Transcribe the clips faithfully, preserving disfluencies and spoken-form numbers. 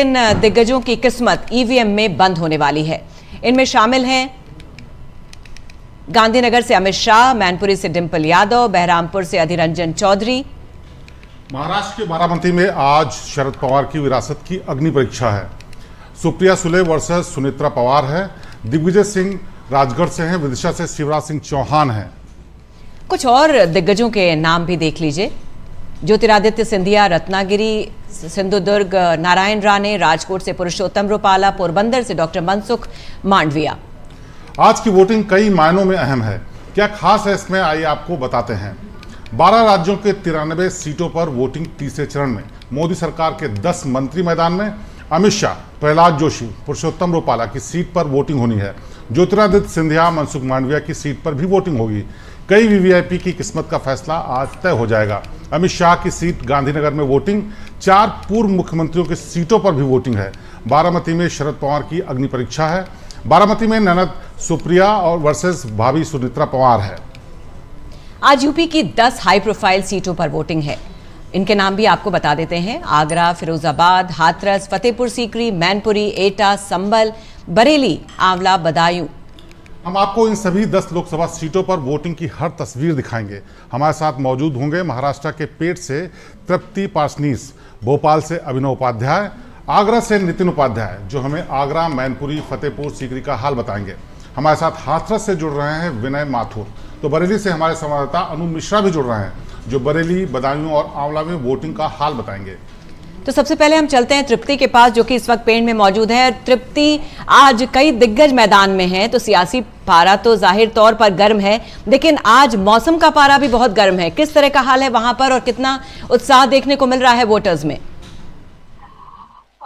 इन दिग्गजों की किस्मत ईवीएम में बंद होने वाली है। इनमें शामिल हैं गांधीनगर से अमित शाह, मैनपुरी से डिंपल यादव, बहरामपुर से अधिरंजन चौधरी। महाराष्ट्र के बाराबंकी में आज शरद पवार की विरासत की अग्नि परीक्षा है। सुप्रिया सुले वर्सेस सुनेत्रा पवार है। दिग्विजय सिंह राजगढ़ से हैं, विदिशा से शिवराज सिंह चौहान हैं। कुछ और दिग्गजों के नाम भी देख लीजिए। ज्योतिरादित्य सिंधिया रत्नागिरी, सिंधुदुर्ग नारायण राणे, राजकोट से पुरुषोत्तम रूपाला, पोरबंदर से डॉक्टर मनसुख मांडविया। आज की वोटिंग कई मायनों में अहम है। क्या खास है इसमें, आइए आपको बताते हैं। बारह राज्यों के तिरानवे सीटों पर वोटिंग तीसरे चरण में। मोदी सरकार के दस मंत्री मैदान में। अमित शाह, प्रहलाद जोशी, पुरुषोत्तम रूपाला की सीट पर वोटिंग होनी है। ज्योतिरादित्य सिंधिया, मनसुख मांडविया की सीट पर भी वोटिंग होगी। कई वीवीआईपी की किस्मत का फैसला आज तय हो जाएगा। अमित शाह की सीट गांधीनगर में वोटिंग। चार पूर्व मुख्यमंत्रियों की सीटों पर भी वोटिंग है। बारामती में शरद पवार की अग्नि परीक्षा है। बारामती में ननद सुप्रिया और वर्सेस भाभी सुनेत्रा पवार है। आज यूपी की दस हाई प्रोफाइल सीटों पर वोटिंग है। इनके नाम भी आपको बता देते हैं। आगरा, फिरोजाबाद, हाथरस, फतेहपुर सीकरी, मैनपुरी, एटा, संबल, बरेली, आंवला, बदायूं। हम आपको इन सभी दस लोकसभा सीटों पर वोटिंग की हर तस्वीर दिखाएंगे। हमारे साथ मौजूद होंगे महाराष्ट्र के पेट से तृप्ति पासनीस, भोपाल से अभिनव उपाध्याय, आगरा से नितिन उपाध्याय, जो हमें आगरा, मैनपुरी, फतेहपुर सीकरी का हाल बताएंगे। हमारे साथ हाथरस से जुड़ रहे हैं विनय माथुर। तो बरेली से हमारे संवाददाता अनु मिश्रा भी जुड़ रहे हैं, जो बरेली, बदायूं और आंवला में वोटिंग का हाल बताएंगे। तो सबसे पहले हम चलते हैं तृप्ति के पास, जो कि इस वक्त पेंट में मौजूद है। तृप्ति, आज कई दिग्गज मैदान में हैं, तो सियासी पारा तो जाहिर तौर पर गर्म है, लेकिन आज मौसम का पारा भी बहुत गर्म है। किस तरह का हाल है वहां पर और कितना उत्साह देखने को मिल रहा है वोटर्स में?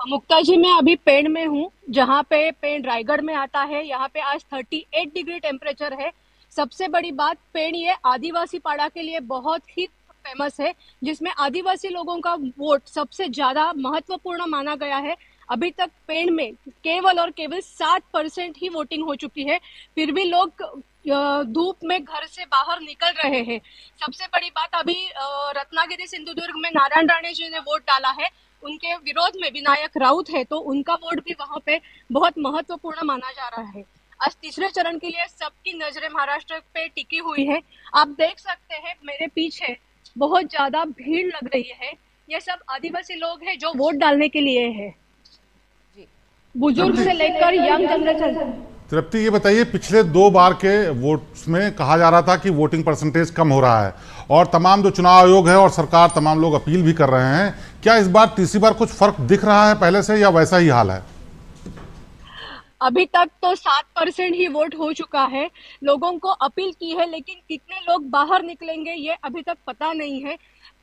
मुक्ता जी, मैं अभी पेंट में हूँ, जहाँ पे पेंट रायगढ़ में आता है। यहाँ पे आज अड़तीस डिग्री टेम्परेचर है। सबसे बड़ी बात, पेंट ये आदिवासी पाड़ा के लिए बहुत ही फेमस है, जिसमें आदिवासी लोगों का वोट सबसे ज्यादा महत्वपूर्ण माना गया है। अभी तक पेंट में केवल और केवल सात परसेंट ही वोटिंग हो चुकी है, फिर भी लोग धूप में घर से बाहर निकल रहे हैं। सबसे बड़ी बात, अभी रत्नागिरी सिंधुदुर्ग में नारायण राणे जी ने वोट डाला है। उनके विरोध में विनायक राउत है, तो उनका वोट भी वहां पे बहुत महत्वपूर्ण माना जा रहा है। आज तीसरे चरण के लिए सबकी नजरें महाराष्ट्र पे टिकी हुई है। आप देख सकते हैं मेरे पीछे बहुत ज्यादा भीड़ लग रही है। ये सब आदिवासी लोग हैं जो वोट डालने के लिए हैं, बुजुर्ग से लेकर यंग जनरेशन। तृप्ति, ये बताइए, पिछले दो बार के वोट्स में कहा जा रहा था कि वोटिंग परसेंटेज कम हो रहा है और तमाम जो चुनाव आयोग है और सरकार, तमाम लोग अपील भी कर रहे हैं। क्या इस बार तीसरी बार कुछ फर्क दिख रहा है पहले से, या वैसा ही हाल है? अभी तक तो सात परसेंट ही वोट हो चुका है। लोगों को अपील की है, लेकिन कितने लोग बाहर निकलेंगे ये अभी तक पता नहीं है।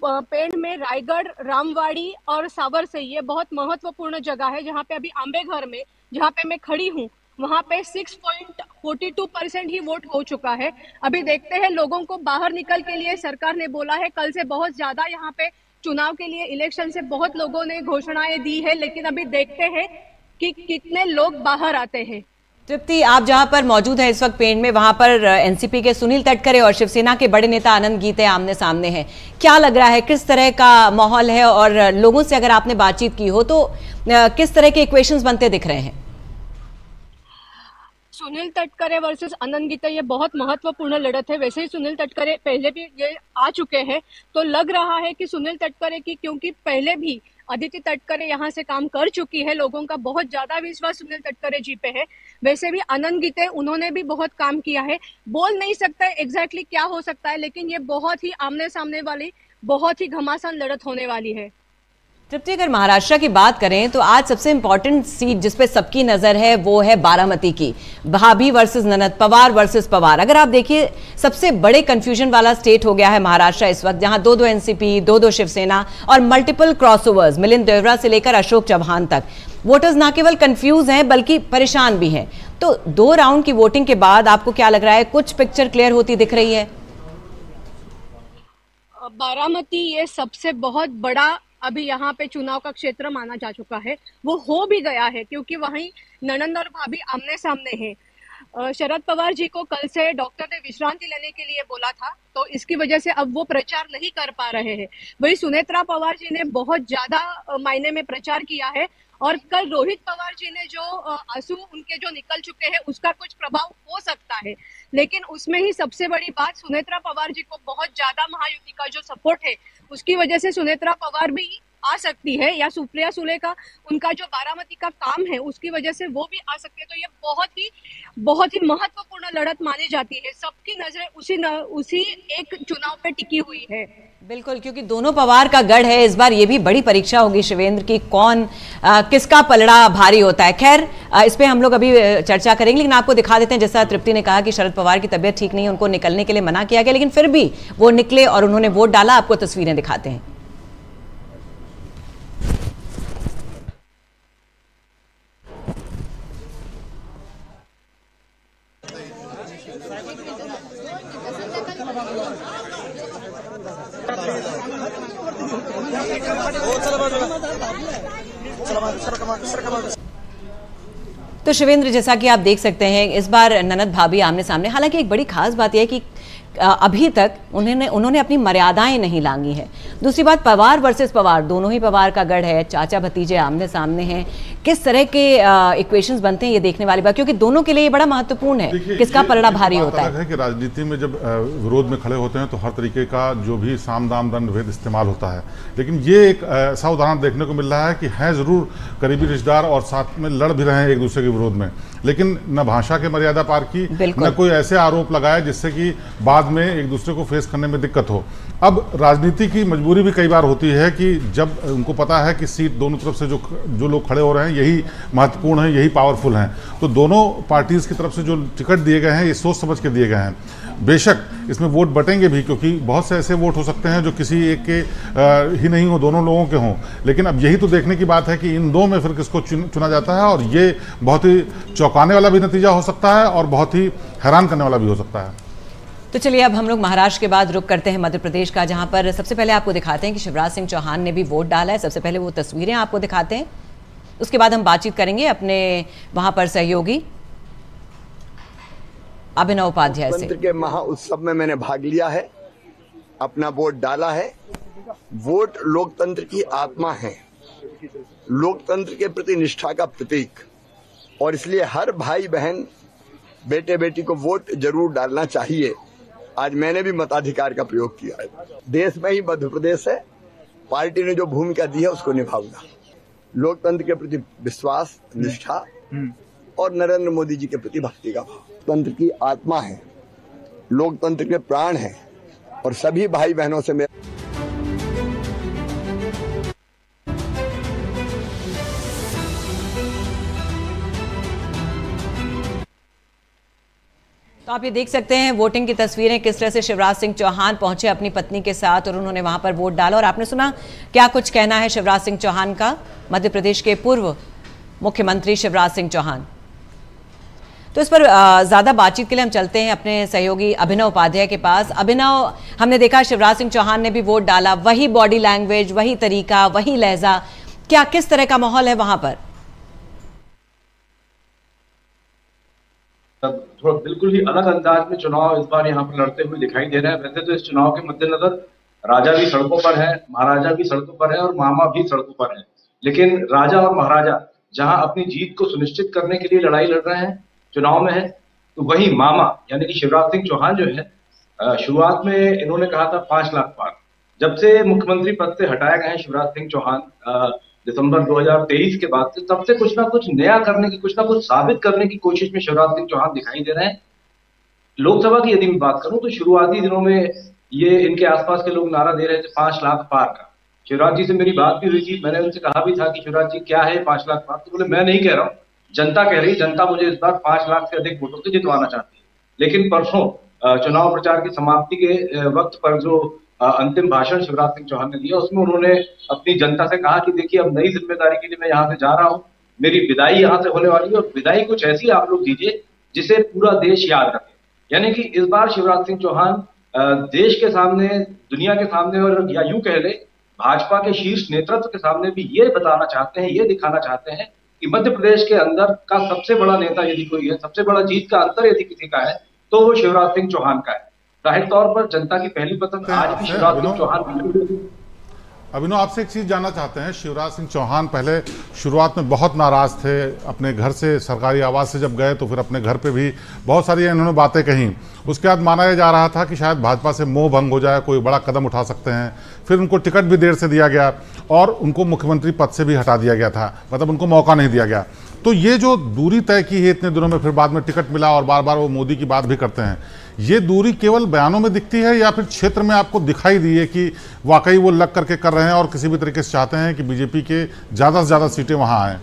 पेंट में रायगढ़, रामवाड़ी और सावर से ये बहुत महत्वपूर्ण जगह है, जहाँ पे अभी आंबेघर में, जहाँ पे मैं खड़ी हूँ, वहाँ पे छह पॉइंट चार दो परसेंट ही वोट हो चुका है। अभी देखते हैं, लोगों को बाहर निकल के लिए सरकार ने बोला है। कल से बहुत ज्यादा यहाँ पे चुनाव के लिए, इलेक्शन से बहुत लोगों ने घोषणाएं दी है, लेकिन अभी देखते हैं कि कितने लोग बाहर आते हैं। तृप्ति, आप जहां पर मौजूद हैं इस वक्त पेंट में, वहां पर एनसीपी के सुनील तटकरे और शिवसेना के बड़े नेता आनंद गीते आमने सामने हैं। क्या लग रहा है, किस तरह का माहौल है, और लोगों से अगर आपने बातचीत की हो तो किस तरह के इक्वेशंस बनते दिख रहे हैं? सुनील तटकरे वर्सेस आनंद गीते, ये बहुत महत्वपूर्ण लड़त है। वैसे ही सुनील तटकरे पहले भी ये आ चुके हैं, तो लग रहा है कि सुनील तटकरे की, क्योंकि पहले भी अदिति तटकरे यहाँ से काम कर चुकी है, लोगों का बहुत ज्यादा विश्वास सुनील तटकरे जी पे है। वैसे भी आनंद गीते, उन्होंने भी बहुत काम किया है। बोल नहीं सकता एग्जैक्टली क्या हो सकता है, लेकिन ये बहुत ही आमने सामने वाली, बहुत ही घमासान लड़त होने वाली है। तृप्ति, अगर महाराष्ट्र की बात करें तो आज सबसे इम्पोर्टेंट सीट जिस पे सबकी नजर है वो है बारामती की, भाभी वर्सेस ननद, पवार वर्सेस पवार। अगर आप देखिए, सबसे बड़े कंफ्यूजन वाला स्टेट हो गया है महाराष्ट्र इस वक्त, जहां दो दो एनसीपी, दो दो शिवसेना और मल्टीपल क्रॉसओवर्स, मिलिंद देवरा से लेकर अशोक चव्हाण तक। वोटर्स ना केवल कंफ्यूज हैं बल्कि परेशान भी हैं। तो दो राउंड की वोटिंग के बाद आपको क्या लग रहा है, कुछ पिक्चर क्लियर होती दिख रही है? बारामती ये सबसे बहुत बड़ा अभी यहाँ पे चुनाव का क्षेत्र माना जा चुका है, वो हो भी गया है, क्योंकि वहीं ननंद और भाभी आमने सामने हैं। शरद पवार जी को कल से डॉक्टर ने विश्रांति लेने के लिए बोला था, तो इसकी वजह से अब वो प्रचार नहीं कर पा रहे हैं। वही सुनेत्रा पवार जी ने बहुत ज्यादा मायने में प्रचार किया है, और कल रोहित पवार जी ने जो आंसू उनके जो निकल चुके हैं उसका कुछ प्रभाव हो सकता है, लेकिन उसमें ही सबसे बड़ी बात सुनेत्रा पवार जी को बहुत ज्यादा महायुति का जो सपोर्ट है उसकी वजह से सुनेत्रा पवार भी आ सकती है, या सुप्रिया सुले का उनका जो बारामती का काम है उसकी वजह से वो भी आ सकती है। तो ये बहुत ही बहुत ही महत्वपूर्ण लड़त मानी जाती है, सबकी नजरें उसी न, उसी एक चुनाव पे टिकी हुई है। बिल्कुल, क्योंकि दोनों पवार का गढ़ है। इस बार ये भी बड़ी परीक्षा होगी शिवेंद्र की, कौन आ, किसका पलड़ा भारी होता है। खैर इस पे हम लोग अभी चर्चा करेंगे, लेकिन आपको दिखा देते हैं जैसा तृप्ति ने कहा कि शरद पवार की तबीयत ठीक नहीं है, उनको निकलने के लिए मना किया गया, लेकिन फिर भी वो निकले और उन्होंने वोट डाला। आपको तस्वीरें दिखाते हैं। तो शिवेंद्र, जैसा कि आप देख सकते हैं इस बार ननद भाभी आमने सामने। हालांकि एक बड़ी खास बात यह है कि अभी तक उन्होंने उन्होंने अपनी मर्यादाएं नहीं लांगी हैं। दूसरी बात, पवार वर्सेस पवार, दोनों ही पवार का गढ़ है, चाचा भतीजे आमने सामने हैं। किस तरह के इक्वेशंस बनते हैं ये देखने वाली बात, क्योंकि दोनों के लिए ये बड़ा महत्वपूर्ण है किसका पलड़ा भारी होता है, है कि राजनीति में जब विरोध में खड़े होते हैं तो हर तरीके का जो भी साम दाम दंड भेद इस्तेमाल होता है। लेकिन ये एक ऐसा उदाहरण देखने को मिल रहा है कि हैं जरूर करीबी रिश्तेदार और साथ में लड़ भी रहे हैं एक दूसरे के विरोध में, लेकिन न भाषा की मर्यादा पार की, न कोई ऐसे आरोप लगाए जिससे कि बाद में एक दूसरे को फेस करने में दिक्कत हो। अब राजनीति की मजबूरी भी कई बार होती है कि जब उनको पता है कि सीट दोनों तरफ से जो जो लोग खड़े हो रहे हैं यही महत्वपूर्ण हैं, यही पावरफुल हैं, तो दोनों पार्टीज़ की तरफ से जो टिकट दिए गए हैं ये सोच समझ के दिए गए हैं। बेशक इसमें वोट बटेंगे भी, क्योंकि बहुत से ऐसे वोट हो सकते हैं जो किसी एक के आ, ही नहीं हो, दोनों लोगों के हों, लेकिन अब यही तो देखने की बात है कि इन दो में फिर किसको चुन, चुना जाता है। और ये बहुत ही चौंकाने वाला भी नतीजा हो सकता है और बहुत ही हैरान करने वाला भी हो सकता है। तो चलिए अब हम लोग महाराष्ट्र के बाद रुक करते हैं मध्य प्रदेश का, जहां पर सबसे पहले आपको दिखाते हैं कि शिवराज सिंह चौहान ने भी वोट डाला है। सबसे पहले वो तस्वीरें आपको दिखाते हैं, उसके बाद हम बातचीत करेंगे अपने वहां पर सहयोगी अभिनव उपाध्याय से। के महाउत्सव में मैंने भाग लिया है, अपना वोट डाला है। वोट लोकतंत्र की आत्मा है, लोकतंत्र के प्रति निष्ठा का प्रतीक, और इसलिए हर भाई बहन बेटे बेटी को वोट जरूर डालना चाहिए। आज मैंने भी मताधिकार का प्रयोग किया है। देश में ही मध्य प्रदेश है, पार्टी ने जो भूमिका दी है उसको निभाऊंगा। लोकतंत्र के प्रति विश्वास, निष्ठा और नरेंद्र मोदी जी के प्रति भक्ति का भाव। तंत्र की आत्मा है, लोकतंत्र के प्राण है, और सभी भाई बहनों से मेरा तो आप ये देख सकते हैं वोटिंग की तस्वीरें, किस तरह से शिवराज सिंह चौहान पहुंचे अपनी पत्नी के साथ और उन्होंने वहां पर वोट डाला। और आपने सुना क्या कुछ कहना है शिवराज सिंह चौहान का, मध्य प्रदेश के पूर्व मुख्यमंत्री शिवराज सिंह चौहान। तो इस पर ज़्यादा बातचीत के लिए हम चलते हैं अपने सहयोगी अभिनव उपाध्याय के पास। अभिनव, हमने देखा शिवराज सिंह चौहान ने भी वोट डाला, वही बॉडी लैंग्वेज, वही तरीका, वही लहजा, क्या किस तरह का माहौल है वहाँ पर? थोड़ा बिल्कुल ही अलग अंदाज में चुनाव इस बार यहाँ पर लड़ते हुए दिखाई दे रहे हैं। वैसे तो इस चुनाव के मद्देनजर राजा भी सड़कों पर है, महाराजा भी सड़कों पर है और मामा भी सड़कों पर है, लेकिन राजा और महाराजा जहाँ अपनी जीत को सुनिश्चित करने के लिए लड़ाई लड़ रहे हैं, चुनाव में है, तो वही मामा यानी कि शिवराज सिंह चौहान जो है, शुरुआत में इन्होंने कहा था पांच लाख पार। जब से मुख्यमंत्री पद से हटाए गए हैं शिवराज सिंह चौहान दिसंबर दो हज़ार तेईस के बाद से, तब से कुछ ना कुछ नया करने की, कुछ ना कुछ साबित करने की कोशिश में शिवराज सिंह चौहान दिखाई दे रहे हैं। लोकसभा की यदि मैं बात करूं तो शुरुआती दिनों में ये इनके आसपास के लोग नारा दे रहे थे पांच लाख पार का। शिवराज जी से मेरी बात भी हुई थी, मैंने उनसे कहा भी था कि शिवराज जी क्या है पांच लाख पार, तो बोले मैं नहीं कह रहा हूँ, जनता कह रही, जनता मुझे इस बार पांच लाख से अधिक वोटों से जितवाना चाहती है। लेकिन परसों चुनाव प्रचार की समाप्ति के वक्त पर जो अंतिम भाषण शिवराज सिंह चौहान ने दिया, उसमें उन्होंने अपनी जनता से कहा कि देखिए अब नई जिम्मेदारी के लिए मैं यहाँ से जा रहा हूँ, मेरी विदाई यहाँ से होने वाली है, और विदाई कुछ ऐसी आप लोग दीजिए जिसे पूरा देश याद रखे। यानी कि इस बार शिवराज सिंह चौहान देश के सामने, दुनिया के सामने, और या यूं कह ले भाजपा के शीर्ष नेतृत्व के सामने भी ये बताना चाहते हैं, ये दिखाना चाहते हैं कि मध्य प्रदेश के अंदर का सबसे बड़ा नेता यदि कोई है, सबसे बड़ा जीत का अंतर यदि किसी का है, तो वो शिवराज सिंह चौहान का है। जाहिर तौर पर जनता की पहली पसंद आज भी शिवराज सिंह चौहान। अभिनव, आपसे एक चीज़ जानना चाहते हैं। शिवराज सिंह चौहान पहले शुरुआत में बहुत नाराज़ थे, अपने घर से, सरकारी आवास से जब गए तो फिर अपने घर पे भी बहुत सारी इन्होंने बातें कहीं। उसके बाद माना जा रहा था कि शायद भाजपा से मोह भंग हो जाए, कोई बड़ा कदम उठा सकते हैं। फिर उनको टिकट भी देर से दिया गया और उनको मुख्यमंत्री पद से भी हटा दिया गया था, मतलब उनको मौका नहीं दिया गया। तो ये जो दूरी तय की है इतने दिनों में, फिर बाद में टिकट मिला और बार बार वो मोदी की बात भी करते हैं, ये दूरी केवल बयानों में दिखती है या फिर क्षेत्र में आपको दिखाई दी है कि वाकई वो लग करके कर रहे हैं और किसी भी तरीके से चाहते हैं कि बीजेपी के ज़्यादा से ज़्यादा सीटें वहाँ आएँ?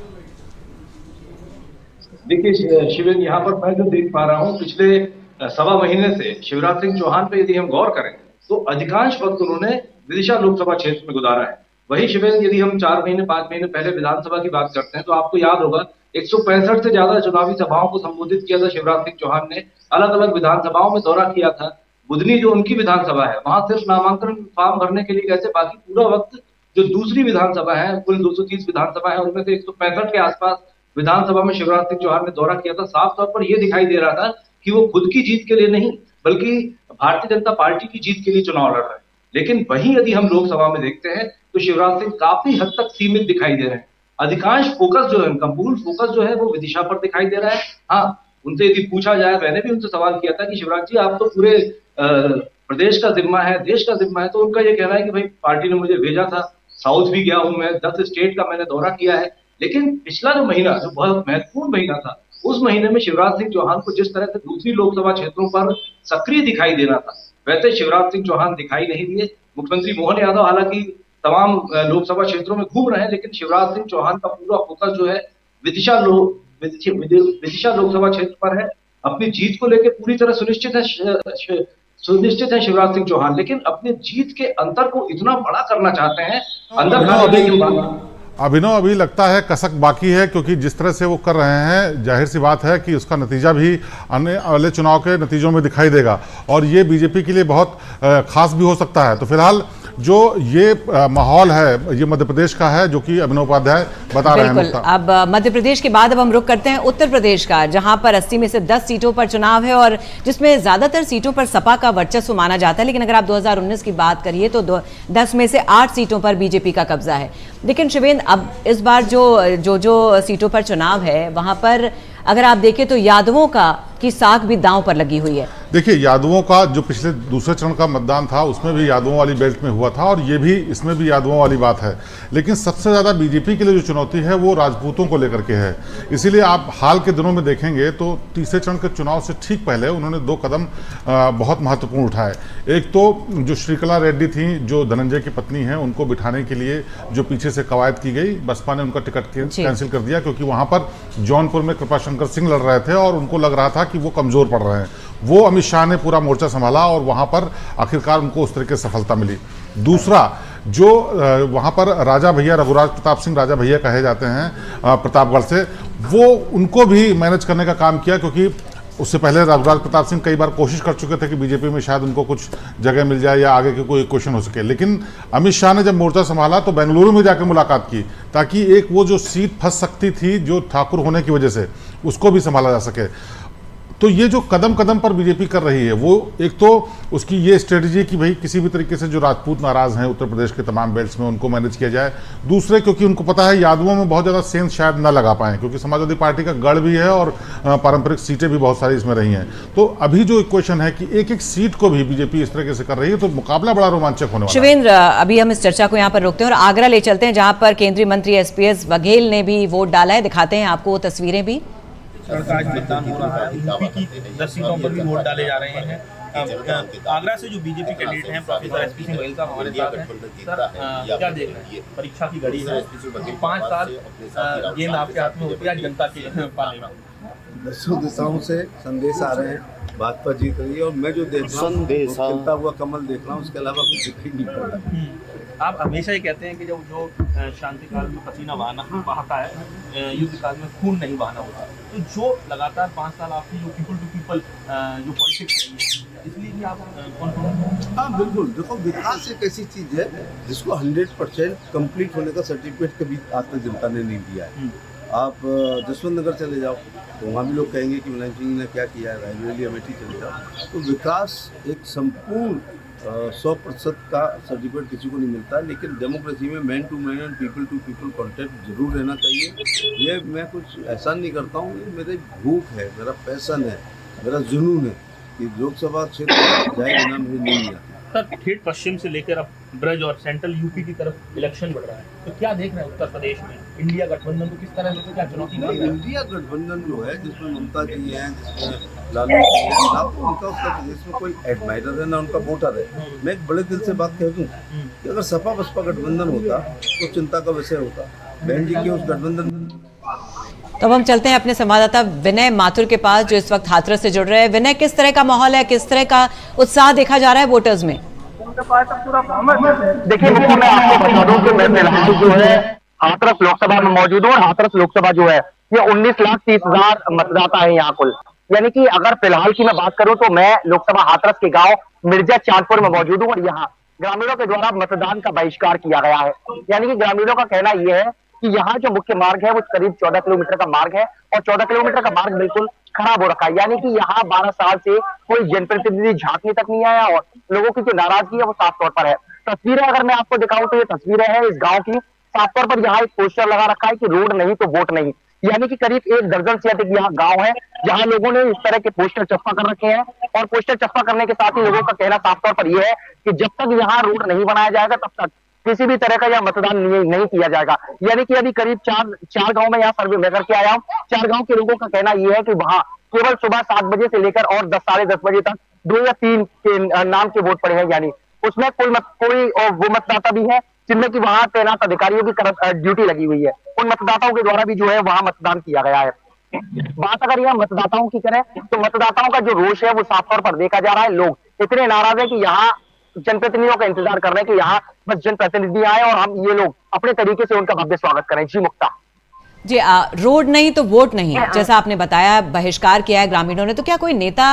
देखिए शिवेंद्र, यहाँ पर मैं जो देख पा रहा हूँ, पिछले सवा महीने से शिवराज सिंह चौहान पर यदि हम गौर करें तो अधिकांश वक्त उन्होंने विदिशा लोकसभा क्षेत्र में गुजारा है। वही शिवेंद्र, यदि हम चार महीने पाँच महीने पहले विधानसभा की बात करते हैं तो आपको याद होगा एक सौ पैंसठ से ज्यादा चुनावी सभाओं को संबोधित किया था शिवराज सिंह चौहान ने। अलग अलग विधानसभाओं में दौरा किया था। बुधनी जो उनकी विधानसभा है वहां सिर्फ नामांकन फॉर्म भरने के लिए गए थे, बाकी पूरा वक्त जो दूसरी विधानसभा है, कुल दो सौ तीस विधानसभा है, उनमें से एक सौ पैंसठ के आसपास विधानसभा में शिवराज सिंह चौहान ने दौरा किया था। साफ तौर पर यह दिखाई दे रहा था कि वो खुद की जीत के लिए नहीं बल्कि भारतीय जनता पार्टी की जीत के लिए चुनाव लड़ रहे हैं। लेकिन वहीं यदि हम लोकसभा में देखते हैं तो शिवराज सिंह काफी हद तक सीमित दिखाई दे रहे हैं। अधिकांश फोकस जो है उनका, मूल फोकस जो है वो विदिशा पर दिखाई दे रहा है। हाँ, उनसे यदि पूछा जाए, मैंने भी उनसे सवाल किया था कि शिवराज जी आप तो पूरे प्रदेश का जिम्मा है, देश का जिम्मा है, तो उनका ये कहना है कि भाई पार्टी ने मुझे भेजा था, साउथ भी गया हूँ मैं, दस स्टेट का मैंने दौरा किया है। लेकिन पिछला जो महीना, जो बहुत महत्वपूर्ण महीना था, उस महीने में शिवराज सिंह चौहान को जिस तरह से दूसरी लोकसभा क्षेत्रों पर सक्रिय दिखाई देना था वैसे शिवराज सिंह चौहान दिखाई नहीं दिए। मुख्यमंत्री मोहन यादव हालांकि तमाम लोकसभा क्षेत्रों में घूम रहे हैं, लेकिन शिवराज सिंह चौहान का पूरा फोकस जो है विदिशा लोक विदिशा लोकसभा क्षेत्र पर है। अपनी जीत को लेकर पूरी तरह सुनिश्चित है सुनिश्चित है शिवराज सिंह चौहान, लेकिन अपनी जीत के अंतर को इतना बड़ा करना चाहते हैं अंदर का। अभिनव, अभी लगता है कसक बाकी है, क्योंकि जिस तरह से वो कर रहे हैं जाहिर सी बात है कि उसका नतीजा भी आने वाले चुनाव के नतीजों में दिखाई देगा और ये बीजेपी के लिए बहुत खास भी हो सकता है। तो फिलहाल जो ये माहौल है ये मध्य प्रदेश का है, जो कि अभिनव उपाध्याय बता रहे हैं। अब मध्य प्रदेश के बाद अब हम रुक करते हैं उत्तर प्रदेश का, जहां पर अस्सी में से दस सीटों पर चुनाव है और जिसमें ज्यादातर सीटों पर सपा का वर्चस्व माना जाता है। लेकिन अगर आप दो हजार उन्नीस की बात करिए तो दस में से आठ सीटों पर बीजेपी का कब्जा है। लेकिन शिवेंद्र, अब इस बार जो जो जो सीटों पर चुनाव है वहां पर अगर आप देखें तो यादवों का की साख भी दांव पर लगी हुई है। देखिए, यादवों का जो पिछले दूसरे चरण का मतदान था उसमें भी यादवों वाली बेल्ट में हुआ था और ये भी, इसमें भी यादवों वाली बात है। लेकिन सबसे ज़्यादा बीजेपी के लिए जो चुनौती है वो राजपूतों को लेकर के है। इसीलिए आप हाल के दिनों में देखेंगे तो तीसरे चरण के चुनाव से ठीक पहले उन्होंने दो कदम बहुत महत्वपूर्ण उठाए। एक तो जो श्रीकला रेड्डी थी, जो धनंजय की पत्नी हैं, उनको बिठाने के लिए जो पीछे से कवायद की गई, बसपा ने उनका टिकट कैंसिल कर दिया क्योंकि वहाँ पर जौनपुर में कृपा शंकर सिंह लड़ रहे थे और उनको लग रहा था कि वो कमजोर पड़ रहे हैं। वो अमित शाह ने पूरा मोर्चा संभाला और वहां पर आखिरकार उनको उस तरीके से सफलता मिली। दूसरा, जो वहां पर राजा भैया, रघुराज प्रताप सिंह राजा भैया कहे जाते हैं प्रतापगढ़ से, वो उनको भी मैनेज करने का काम किया क्योंकि उससे पहले रघुराज प्रताप सिंह कई बार कोशिश कर चुके थे कि बीजेपी में शायद उनको कुछ जगह मिल जाए या आगे के कोई क्वेश्चन हो सके। लेकिन अमित शाह ने जब मोर्चा संभाला तो बेंगलुरु में जाकर मुलाकात की ताकि एक वो जो सीट फंस सकती थी जो ठाकुर होने की वजह से, उसको भी संभाला जा सके। तो ये जो कदम कदम पर बीजेपी कर रही है, वो एक तो उसकी ये स्ट्रेटजी कि भाई किसी भी तरीके से जो राजपूत नाराज़ हैं उत्तर प्रदेश के तमाम बेल्ट्स में, उनको मैनेज किया जाए। दूसरे, क्योंकि उनको पता है यादवों में बहुत ज़्यादा सेंध शायद ना लगा पाएँ क्योंकि समाजवादी पार्टी का गढ़ भी है और पारंपरिक सीटें भी बहुत सारी इसमें रही हैं। तो अभी जो इक्वेशन है कि एक एक सीट को भी बीजेपी इस तरीके से कर रही है, तो मुकाबला बड़ा रोमांचक होने वाला है। शिवेंद्र, अभी हम इस चर्चा को यहाँ पर रोकते हैं और आगरा ले चलते हैं जहाँ पर केंद्रीय मंत्री एस पी एस बघेल ने भी वोट डाला है। दिखाते हैं आपको तस्वीरें भी। मतदान हो रहा है, यूपी की दस सीटों पर भी वोट डाले जा रहे हैं। आगरा से जो बीजेपी कैंडिडेट हैं professor S P Singh Baghel साहब हमारे साथ हैं। क्या देख रहे हैं? परीक्षा की घड़ी है, पाँच साल गेंद आपके हाथ में होती है जनता के पाले में। दसों दिशाओं से संदेश आ रहे हैं, भाजपा जीत रही है और मैं जो देख रहा हूँ चलता हुआ कमल देख रहा हूँ, उसके अलावा कुछ दिख ही नहीं पड़ रहा। आप हमेशा ही कहते हैं कि जब जो शांति काल में पसीना बहाना बहाता है, युद्ध काल में खून नहीं बहाना होता। तो जो लगातार पाँच साल आपकी जो पीपल टू पीपल जो पॉलिटिक्स है, इसलिए भी आप कॉन्फिडेंट? हाँ बिल्कुल। देखो, विकास एक ऐसी चीज़ है जिसको हंड्रेड परसेंट कम्प्लीट होने का सर्टिफिकेट कभी आज तक जनता ने नहीं दिया है। आप जसवंत नगर चले जाओ तो वहाँ भी लोग कहेंगे कि मुलायम सिंह ने क्या किया है, रायबरेली अमेठी चले जाओ तो विकास एक संपूर्ण सौ प्रतिशत का सर्टिफिकेट किसी को नहीं मिलता, लेकिन डेमोक्रेसी में man to man and people to people contact जरूर रहना चाहिए। ये मैं कुछ एहसान नहीं करता हूँ, ये मेरी भूख है, मेरा पैसन है, मेरा जुनून है कि लोकसभा क्षेत्र जाए बिना मुझे नहीं आता। सर, ठेठ पश्चिम से लेकर अब ब्रज और सेंट्रल यूपी की तरफ इलेक्शन बढ़ रहा है, तो क्या देख रहे हैं उत्तर प्रदेश में इंडिया गठबंधन को किस तरह से, क्या चुनौती? इंडिया गठबंधन जो है जिसमें ममता जी हैं, जिसमें लालू जी हैं, ना तो उनका उत्तर प्रदेश में कोई एडमायरर है ना उनका वोटर है। मैं एक बड़े दिल से बात कह दूँ कि अगर सपा बसपा गठबंधन होता तो चिंता का विषय होता। बहन जी के उस गठबंधन तो हम चलते हैं अपने संवाददाता विनय माथुर के पास जो इस वक्त हाथरस से जुड़ रहे हैं। विनय, किस तरह का माहौल है, किस तरह का उत्साह देखा जा रहा है वोटर्स में? देखिए, मैं आपको बता दूं कि मैं फिलहाल जो है हाथरस लोकसभा में मौजूद हूँ और हाथरस लोकसभा जो है ये उन्नीस लाख तीस हजार मतदाता है यहाँ कुल। यानी कि अगर फिलहाल की मैं बात करूँ तो मैं लोकसभा हाथरस के गाँव मिर्जा चांदपुर में मौजूद हूँ और यहाँ ग्रामीणों के द्वारा मतदान का बहिष्कार किया गया है। यानी कि ग्रामीणों का कहना यह है कि यहाँ जो मुख्य मार्ग है वो करीब चौदह किलोमीटर का मार्ग है और चौदह किलोमीटर का मार्ग बिल्कुल खराब हो रखा है। यानी कि यहाँ बारह साल से कोई जनप्रतिनिधि झांकने तक नहीं आया और लोगों की जो नाराजगी है वो साफ तौर पर है। तस्वीरें अगर मैं आपको दिखाऊं तो ये तस्वीरें हैं इस गांव की। साफ तौर पर यहाँ एक पोस्टर लगा रखा है कि रोड नहीं तो वोट नहीं। यानी कि करीब एक दर्जन से अधिक यहाँ गाँव है जहाँ लोगों ने इस तरह के पोस्टर चस्पा कर रखे हैं और पोस्टर चस्पा करने के साथ ही लोगों का कहना साफ तौर पर यह है कि जब तक यहाँ रोड नहीं बनाया जाएगा तब तक किसी भी तरह का यह मतदान नहीं, नहीं किया जाएगा। यानी कि अभी करीब चार चार गांव में यहाँ सर्वे मैं करके आया हूँ। चार गांव के लोगों का कहना यह है कि वहाँ केवल सुबह सात बजे से लेकर और दस साढ़े दस बजे तक दो या तीन के नाम के वोट पड़े हैं। यानी उसमें कोई मत, कोई वो मतदाता भी है जिनमें कि वहाँ तैनात अधिकारियों की ड्यूटी लगी हुई है, उन मतदाताओं के द्वारा भी जो है वहाँ मतदान किया गया है। बात अगर यहाँ मतदाताओं की करें तो मतदाताओं का जो रोष है वो साफ तौर पर देखा जा रहा है। लोग इतने नाराज है कि यहाँ जनप्रतिनिधियों का इंतजार कर रहे हैं कि यहाँ बस जनप्रतिनिधि आए और हम ये लोग अपने तरीके से उनका भव्य स्वागत करें। जी मुक्ता जी, आ, रोड नहीं तो वोट नहीं, जैसा आपने बताया बहिष्कार किया है ग्रामीणों ने, तो क्या कोई नेता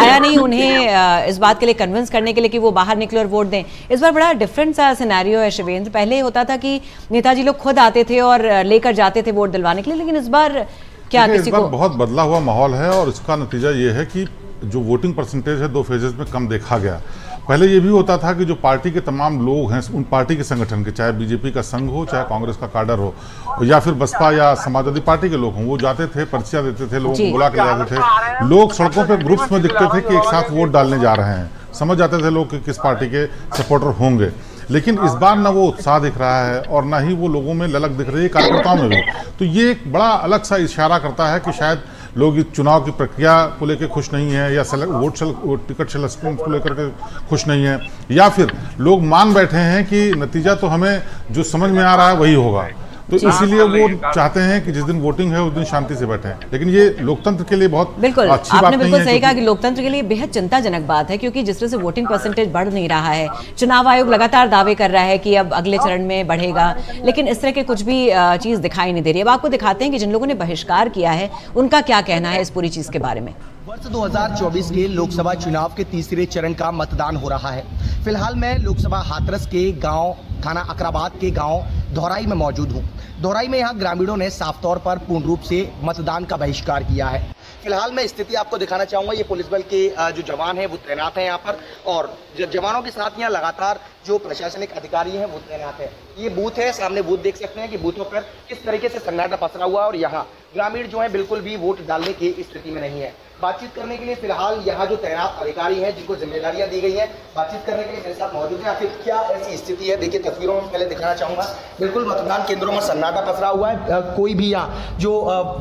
आया नहीं उन्हें आ, इस बात के लिए कन्विंस करने के लिए कि वो बाहर निकले और वोट दें? इस बार बड़ा डिफरेंट सा सिनेरियो है शिवेंद्र। पहले होता था कि नेताजी लोग खुद आते थे और लेकर जाते थे वोट दिलवाने के लिए, लेकिन इस बार क्या किसी को? बहुत बदला हुआ माहौल है और इसका नतीजा ये है कि जो वोटिंग परसेंटेज है दो फेजेस में कम देखा गया। पहले ये भी होता था कि जो पार्टी के तमाम लोग हैं, उन पार्टी के संगठन के, चाहे बीजेपी का संघ हो, चाहे कांग्रेस का काडर हो या फिर बसपा या समाजवादी पार्टी के लोग हों, वो जाते थे, पर्चियां देते थे, लोगों को बुला के जाते थे। लोग सड़कों पे ग्रुप्स में दिखते थे कि एक साथ वोट डालने जा रहे हैं, समझ जाते थे लोग कि किस पार्टी के सपोर्टर होंगे। लेकिन इस बार ना वो उत्साह दिख रहा है और ना ही वो लोगों में ललक दिख रही है, कार्यकर्ताओं में भी। तो ये एक बड़ा अलग सा इशारा करता है कि शायद लोग इस चुनाव की प्रक्रिया को लेकर खुश नहीं है या select vote select ticket selection को लेकर के खुश नहीं है, या फिर लोग मान बैठे हैं कि नतीजा तो हमें जो समझ में आ रहा है वही होगा, तो इसीलिए वो चाहते हैं कि जिस दिन वोटिंग है उस दिन शांति से बैठे। लेकिन ये लोकतंत्र के लिए बहुत बिल्कुल अच्छी आपने बात बिल्कुल नहीं है, सही कहा कि लोकतंत्र के लिए बेहद चिंताजनक बात है, क्योंकि जिस तरह से वोटिंग परसेंटेज बढ़ नहीं रहा है, चुनाव आयोग लगातार दावे कर रहा है कि अब अगले चरण में बढ़ेगा, लेकिन इस तरह के कुछ भी चीज दिखाई नहीं दे रही। अब आपको दिखाते हैं कि जिन लोगों ने बहिष्कार किया है उनका क्या कहना है इस पूरी चीज के बारे में। वर्ष दो हज़ार चौबीस के लोकसभा चुनाव के तीसरे चरण का मतदान हो रहा है। फिलहाल मैं लोकसभा हाथरस के गांव थाना अकराबाद के गांव धौराई में मौजूद हूं। धौराई में यहां ग्रामीणों ने साफ तौर पर पूर्ण रूप से मतदान का बहिष्कार किया है। फिलहाल मैं स्थिति आपको दिखाना चाहूँगा। ये पुलिस बल के जो जवान हैं वो तैनात हैं यहाँ पर, और जवानों के साथ यहाँ लगातार जो प्रशासनिक अधिकारी हैं वो तैनात हैं। ये बूथ है, सामने बूथ देख सकते हैं कि बूथों पर किस तरीके से सन्नाटा पसरा हुआ है और यहाँ ग्रामीण जो है बिल्कुल भी वोट डालने की स्थिति में नहीं है। बातचीत करने के लिए फिलहाल यहाँ जो तैनात अधिकारी हैं जिनको जिम्मेदारियाँ दी गई हैं, बातचीत करने के लिए मेरे साथ मौजूद है। आखिर क्या ऐसी स्थिति है, देखिए तस्वीरों में पहले दिखाना चाहूँगा। बिल्कुल मतदान केंद्रों में सन्नाटा पसरा हुआ है, कोई भी यहाँ जो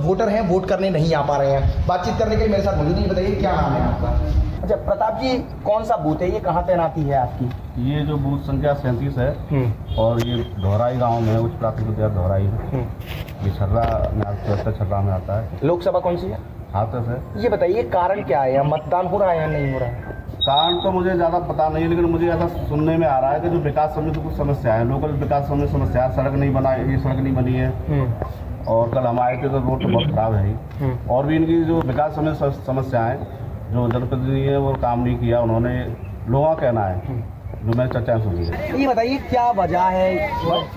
वोटर हैं वोट करने नहीं आ पा रहे हैं। बातचीत करने के लिए मेरे साथ मौजूद है, बताइए क्या नाम है आपका? अच्छा प्रताप जी, कौन सा बूथ है, ये कहाँ तैनाती है आपकी? ये जो बूथ संख्या सैंतीस है और ये धौराई गाँव में है, उच्च प्राथमिक विद्यालय धौराई, ये छर्रा में छर्रा में आता है। लोकसभा कौन सी है? हाथरस है। ये बताइए कारण क्या है, मतदान हो रहा है या नहीं हो रहा है? कारण तो मुझे ज़्यादा पता नहीं है, लेकिन मुझे ऐसा सुनने में आ रहा है कि जो विकास समिति कुछ समस्या है, लोकल विकास समिति समस्या है, सड़क नहीं बना, ये सड़क नहीं बनी है और कल हम आए थे तो रोड तो बहुत खराब है। और भी इनकी जो विकास समिति समस्याएँ जो जनप्रतिनिधि है वो काम नहीं किया उन्होंने, लोगों का कहना है जो मैंने चर्चा सुनी है। ये बताइए क्या वजह है?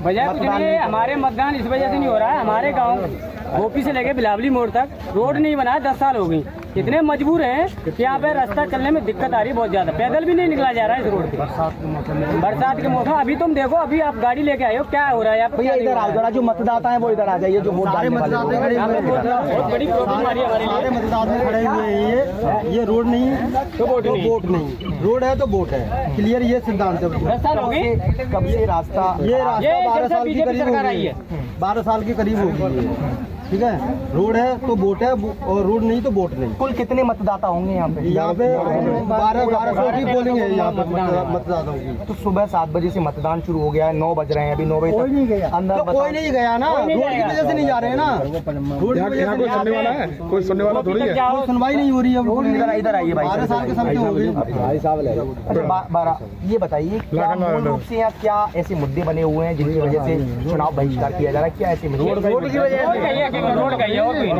वजह कुछ नहीं है, हमारे मतदान इस वजह से नहीं हो रहा है। हमारे गाँव गोपी से लेके बिलावली मोड़ तक रोड नहीं बना है, दस साल हो गई। इतने मजबूर हैं कि यहाँ पे रास्ता चलने में दिक्कत आ रही है बहुत ज्यादा, पैदल भी नहीं निकला जा रहा है इस रोड पे बरसात के मौसम में। बरसात के मौसम अभी तुम देखो, अभी आप गाड़ी लेके आए हो, क्या हो रहा है आप? भैया इधर आओ जरा, जो मतदाता है वो इधर आ जाइए, जो वोट डालने वाले बहुत बड़ी प्रॉब्लम आ रही है हमारे मतदाता खड़े हुए हैं। ये ये रोड नहीं है तो वोट नहीं, रोड है तो वोट है, क्लियर ये सिद्धांत है। दस साल हो गए कब ये रास्ता, ये रास्ता बारह साल की करीब सरकार आई है, बारह साल के करीब हो गई है। ठीक है, रोड है तो वोट है और रोड नहीं तो वोट नहीं। कुल कितने मतदाता होंगे यहाँ पे? यहाँ पे बारह बारह सौ की पोलिंग है यहाँ पे मतदाता होगी। तो सुबह सात बजे से मतदान शुरू हो गया है, नौ बज रहे हैं, अभी नौ बजे कोई नहीं गया अंदर, कोई नहीं गया ना, रोड की वजह से नहीं जा रहे हैं ना, रोड की वजह से। सुनने वाला है कोई? सुनने वाला थोड़ी है, सुनवाई नहीं हो रही है। इधर इधर आइए भाई, बारह साल के समय हो गए। बारह ये बताइए मूल रूप से यहाँ क्या ऐसे मुद्दे बने हुए हैं जिनकी वजह से चुनाव बहिष्कार किया जा रहा है? क्या ऐसे रोड की वजह से रोड का ये होती।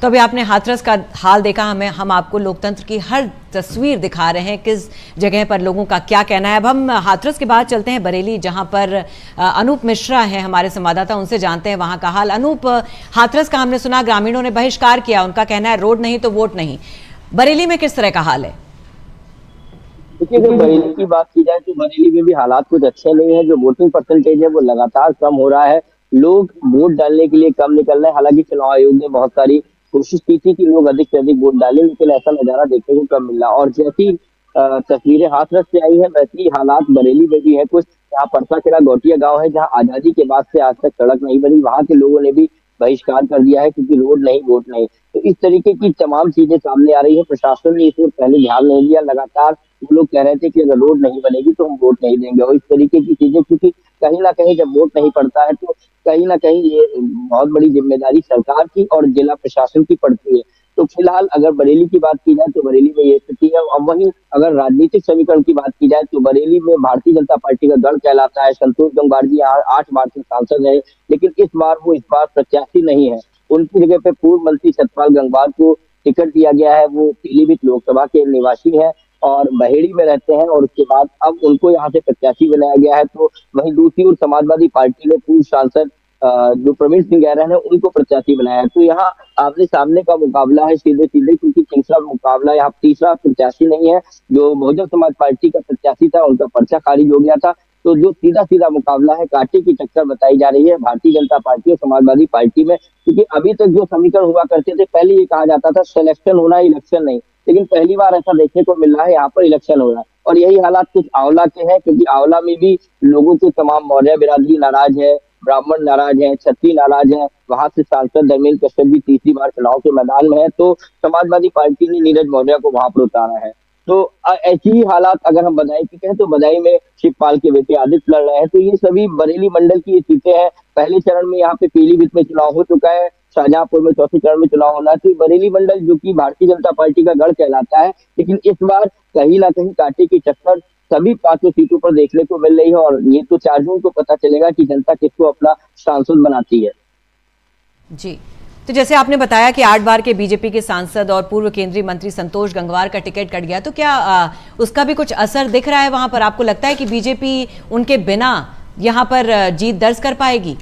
तो अभी आपने हाथरस का हाल देखा, हमें हम आपको लोकतंत्र की हर तस्वीर दिखा रहे हैं, किस जगह पर लोगों का क्या कहना है। अब हम हाथरस के बाद चलते हैं बरेली, जहां पर अनूप मिश्रा हैं हमारे संवाददाता, उनसे जानते हैं वहां का हाल। अनूप, हाथरस का हमने सुना ग्रामीणों ने बहिष्कार किया, उनका कहना है रोड नहीं तो वोट नहीं, बरेली में किस तरह का हाल है? देखिए, अगर बरेली की बात की जाए तो बरेली में भी हालात कुछ अच्छे नहीं है। जो वोटिंग परसेंटेज है वो लगातार कम हो रहा है, लोग वोट डालने के लिए कम निकल रहे हैं। हालांकि चुनाव आयोग ने बहुत सारी कोशिश की थी कि लोग अधिक से अधिक वोट डालें, लेकिन ऐसा नजारा देखने को कम मिला। और जैसी तस्वीरें हाथरस से आई है वैसी हालात बरेली में भी है कुछ। यहाँ परसा खेड़ा गौटिया गाँव है जहाँ आजादी के बाद से आज तक सड़क नहीं बनी, वहाँ के लोगों ने भी बहिष्कार कर दिया है क्योंकि रोड नहीं वोट नहीं। तो इस तरीके की तमाम चीजें सामने आ रही है। प्रशासन ने इसमें पहले ध्यान नहीं दिया, लगातार वो लोग कह रहे थे कि अगर रोड नहीं बनेगी तो हम वोट नहीं देंगे। और इस तरीके की चीजें, क्योंकि कहीं ना कहीं जब वोट नहीं पड़ता है तो कहीं ना कहीं ये बहुत बड़ी जिम्मेदारी सरकार की और जिला प्रशासन की पड़ती है। तो फिलहाल अगर बरेली की बात की जाए तो बरेली में ये स्थिति है। और वहीं अगर राजनीतिक समीकरण की बात की जाए तो बरेली में भारतीय जनता पार्टी का गढ़ कहलाता है। संतोष गंगवार जी यहाँ आठ बार से सांसद है, लेकिन इस बार वो इस बार प्रत्याशी नहीं है। उनकी जगह पे पूर्व मंत्री सतपाल गंगवार को टिकट दिया गया है। वो पीलीभीत लोकसभा के निवासी है और बहेड़ी में रहते हैं, और उसके बाद अब उनको यहाँ से प्रत्याशी बनाया गया है। तो वहीं दूसरी ओर समाजवादी पार्टी ने पूर्व सांसद जो प्रवीण सिंह गहरा है उनको प्रत्याशी बनाया है। तो यहाँ आमने सामने का मुकाबला है सीधे सीधे, क्योंकि तीसरा मुकाबला यहाँ तीसरा प्रत्याशी नहीं है। जो बहुजन समाज पार्टी का प्रत्याशी था उनका पर्चा खारिज हो गया था। तो जो सीधा सीधा मुकाबला है, कांटे की टक्कर बताई जा रही है भारतीय जनता पार्टी और समाजवादी पार्टी में। क्योंकि अभी तक जो समीकरण हुआ करते थे, पहले ये कहा जाता था सिलेक्शन होना इलेक्शन नहीं, लेकिन पहली बार ऐसा देखने को मिल रहा है यहाँ पर इलेक्शन हो रहा है। और यही हालात कुछ आंवला के हैं, क्योंकि आंवला में भी लोगों के तमाम मौर्य बिरादरी नाराज है, ब्राह्मण नाराज हैं, क्षत्रिय नाराज हैं। वहां से सांसद धर्मेंद्र कश्यप भी तीसरी बार चुनाव के मैदान में है। तो समाजवादी पार्टी ने नीरज मौर्य को वहां पर उतारा है। तो ऐसी ही हालात अगर हम बदायूं की कहें तो बदायूं में शिवपाल के बेटे आदित्य लड़ रहे हैं। तो ये सभी बरेली मंडल की ये सीटें हैं। पहले चरण में यहाँ पे पीलीभीत में चुनाव हो चुका है, शाहजहांपुर में चौथे चरण में चुनाव होना चाहिए। बरेली मंडल जो कि भारतीय जनता पार्टी का गढ़ कहलाता है, लेकिन इस बार कहीं ना कहीं कांटे की टक्कर सभी पांचों सीटों पर देखने को मिल रही है। और ये तो चार जून को पता चलेगा कि जनता किसको अपना सांसद बनाती है। जी, तो जैसे आपने बताया कि आठ बार के बीजेपी के सांसद और पूर्व केंद्रीय मंत्री संतोष गंगवार का टिकट कट गया, तो क्या आ, उसका भी कुछ असर दिख रहा है वहां पर? आपको लगता है कि बीजेपी उनके बिना यहां पर जीत दर्ज कर पाएगी?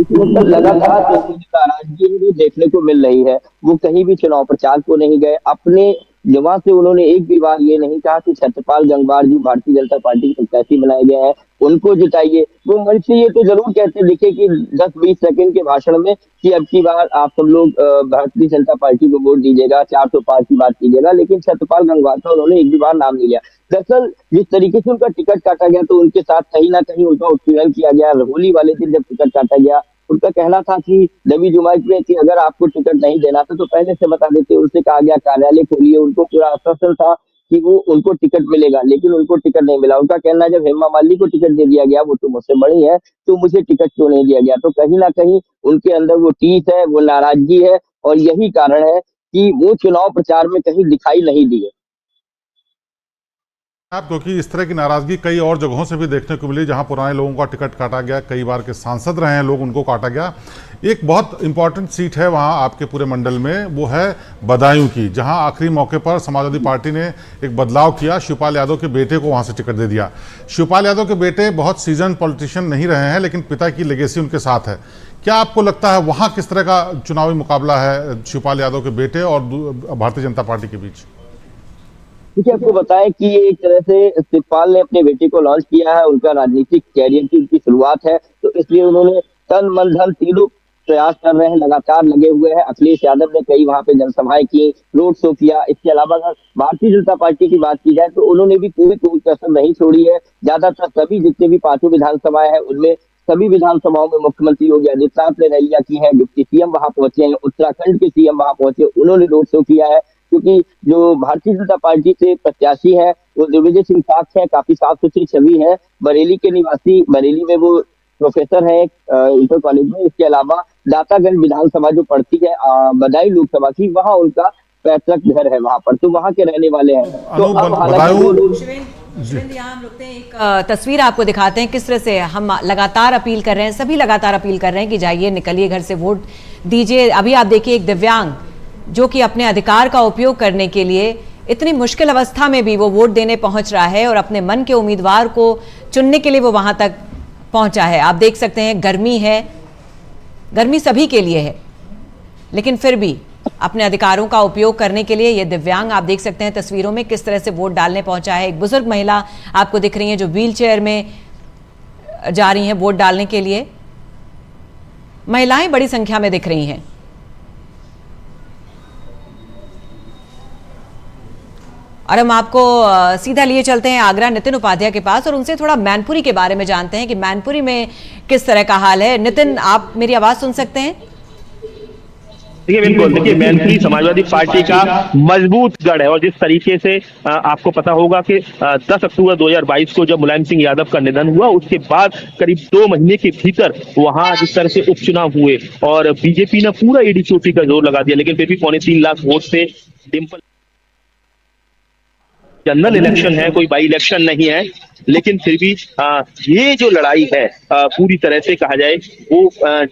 लगातार नाराजगी भी देखने को मिल रही है। वो कहीं भी चुनाव प्रचार को नहीं गए, अपने जवाब से उन्होंने एक भी बार ये नहीं कहा कि सतपाल गंगवार जी भारतीय जनता पार्टी के प्रत्याशी बनाए गए हैं, उनको जिताइए। वो मंच से ये तो जरूर कहते दिखे कि दस बीस सेकंड के भाषण में कि अब की बार आप सब लोग भारतीय जनता पार्टी को वोट दीजिएगा, चार सौ पांच की बात कीजिएगा, लेकिन सतपाल गंगवार का उन्होंने एक भी बार नाम नहीं लिया। दरअसल जिस तरीके से उनका टिकट काटा गया तो उनके साथ कहीं ना कहीं उनका उत्पीड़न किया गया। होली वाले दिन जब टिकट काटा गया, उनका कहना था कि दबी जुमाइश में कि अगर आपको टिकट नहीं देना था तो पहले से बता देते, उनसे कहा गया कार्यालय खोलिए। उनको पूरा आश्वासन था कि वो उनको टिकट मिलेगा, लेकिन उनको टिकट नहीं मिला। उनका कहना जब हेमा मालिनी को टिकट दे दिया गया, वो तो मुझसे बड़ी है, तो मुझे टिकट क्यों नहीं दिया गया। तो कहीं ना कहीं उनके अंदर वो टीस है, वो नाराजगी है, और यही कारण है कि वो चुनाव प्रचार में कहीं दिखाई नहीं दिए। आप क्योंकि इस तरह की नाराजगी कई और जगहों से भी देखने को मिली, जहां पुराने लोगों का टिकट काटा गया, कई बार के सांसद रहे हैं लोग उनको काटा गया। एक बहुत इंपॉर्टेंट सीट है वहां आपके पूरे मंडल में, वो है बदायूं की, जहां आखिरी मौके पर समाजवादी पार्टी ने एक बदलाव किया, शिवपाल यादव के बेटे को वहाँ से टिकट दे दिया। शिवपाल यादव के बेटे बहुत सीजन पॉलिटिशियन नहीं रहे हैं, लेकिन पिता की लेगेसी उनके साथ है। क्या आपको लगता है वहाँ किस तरह का चुनावी मुकाबला है शिवपाल यादव के बेटे और भारतीय जनता पार्टी के बीच? देखिए, आपको बताएं कि ये एक तरह से शिवपाल ने अपने बेटे को लॉन्च किया है, उनका राजनीतिक कैरियर की उनकी शुरुआत है, तो इसलिए उन्होंने तन मन धन तीनों प्रयास कर रहे हैं, लगातार लगे हुए हैं। अखिलेश यादव ने कई वहां पे जनसभाएं की, रोड शो किया। इसके अलावा अगर भारतीय जनता पार्टी की कसर की जाए तो उन्होंने भी पूरी पूरी कसर नहीं छोड़ी है। ज्यादातर सभी जितने भी पांचों विधानसभाएं हैं उनमें सभी विधानसभाओं में मुख्यमंत्री योगी आदित्यनाथ ने रैलियां की है, डिप्टी सीएम वहां पहुंचे हैं, उत्तराखंड के सीएम वहां पहुंचे, उन्होंने रोड शो किया है। क्योंकि जो भारतीय जनता पार्टी से प्रत्याशी है वो दिग्विजय सिंह साक्ष है, काफी साफ सुथरी छवि है, बरेली के निवासी, बरेली में वो प्रोफेसर है इंटर कॉलेज में। इसके अलावा दातागंज विधानसभा जो पड़ती है बदायूं लोकसभा की, वहाँ उनका पैतृक घर है, वहाँ पर तो वहाँ के रहने वाले हैं। तो अब हालांकि यहाँ हम रुकते हैं, एक तस्वीर आपको दिखाते हैं किस तरह से हम लगातार अपील कर रहे हैं, सभी लगातार अपील कर रहे हैं कि जाइए, निकलिए घर से, वोट दीजिए। अभी आप देखिए एक दिव्यांग जो कि अपने अधिकार का उपयोग करने के लिए इतनी मुश्किल अवस्था में भी वो वोट देने पहुंच रहा है और अपने मन के उम्मीदवार को चुनने के लिए वो वहां तक पहुंचा है। आप देख सकते हैं गर्मी है, गर्मी सभी के लिए है, लेकिन फिर भी अपने अधिकारों का उपयोग करने के लिए ये दिव्यांग, आप देख सकते हैं तस्वीरों में किस तरह से वोट डालने पहुंचा है। एक बुजुर्ग महिला आपको दिख रही है जो व्हील चेयर में जा रही है वोट डालने के लिए। महिलाएं बड़ी संख्या में दिख रही हैं। और हम आपको सीधा लिए चलते हैं आगरा नितिन उपाध्याय के पास और उनसे थोड़ा मैनपुरी के बारे में जानते हैं कि मैनपुरी में किस तरह का हाल है। नितिन, आप मेरी आवाज सुन सकते हैं? देखिए बिल्कुल, देखिए मैनपुरी समाजवादी पार्टी का मजबूत गढ़ है और जिस तरीके से आपको पता होगा कि दस अक्टूबर दो हज़ार बाईस को जब मुलायम सिंह यादव का निधन हुआ, उसके बाद करीब दो महीने के भीतर वहां जिस तरह से उपचुनाव हुए और बीजेपी ने पूरा ईडी चोटी का जोर लगा दिया, लेकिन फिर भी पौने तीन लाख वोट से डिम्पल, जनरल इलेक्शन है, कोई बाई इलेक्शन नहीं है, लेकिन फिर भी आ, ये जो लड़ाई है आ, पूरी तरह से कहा जाए वो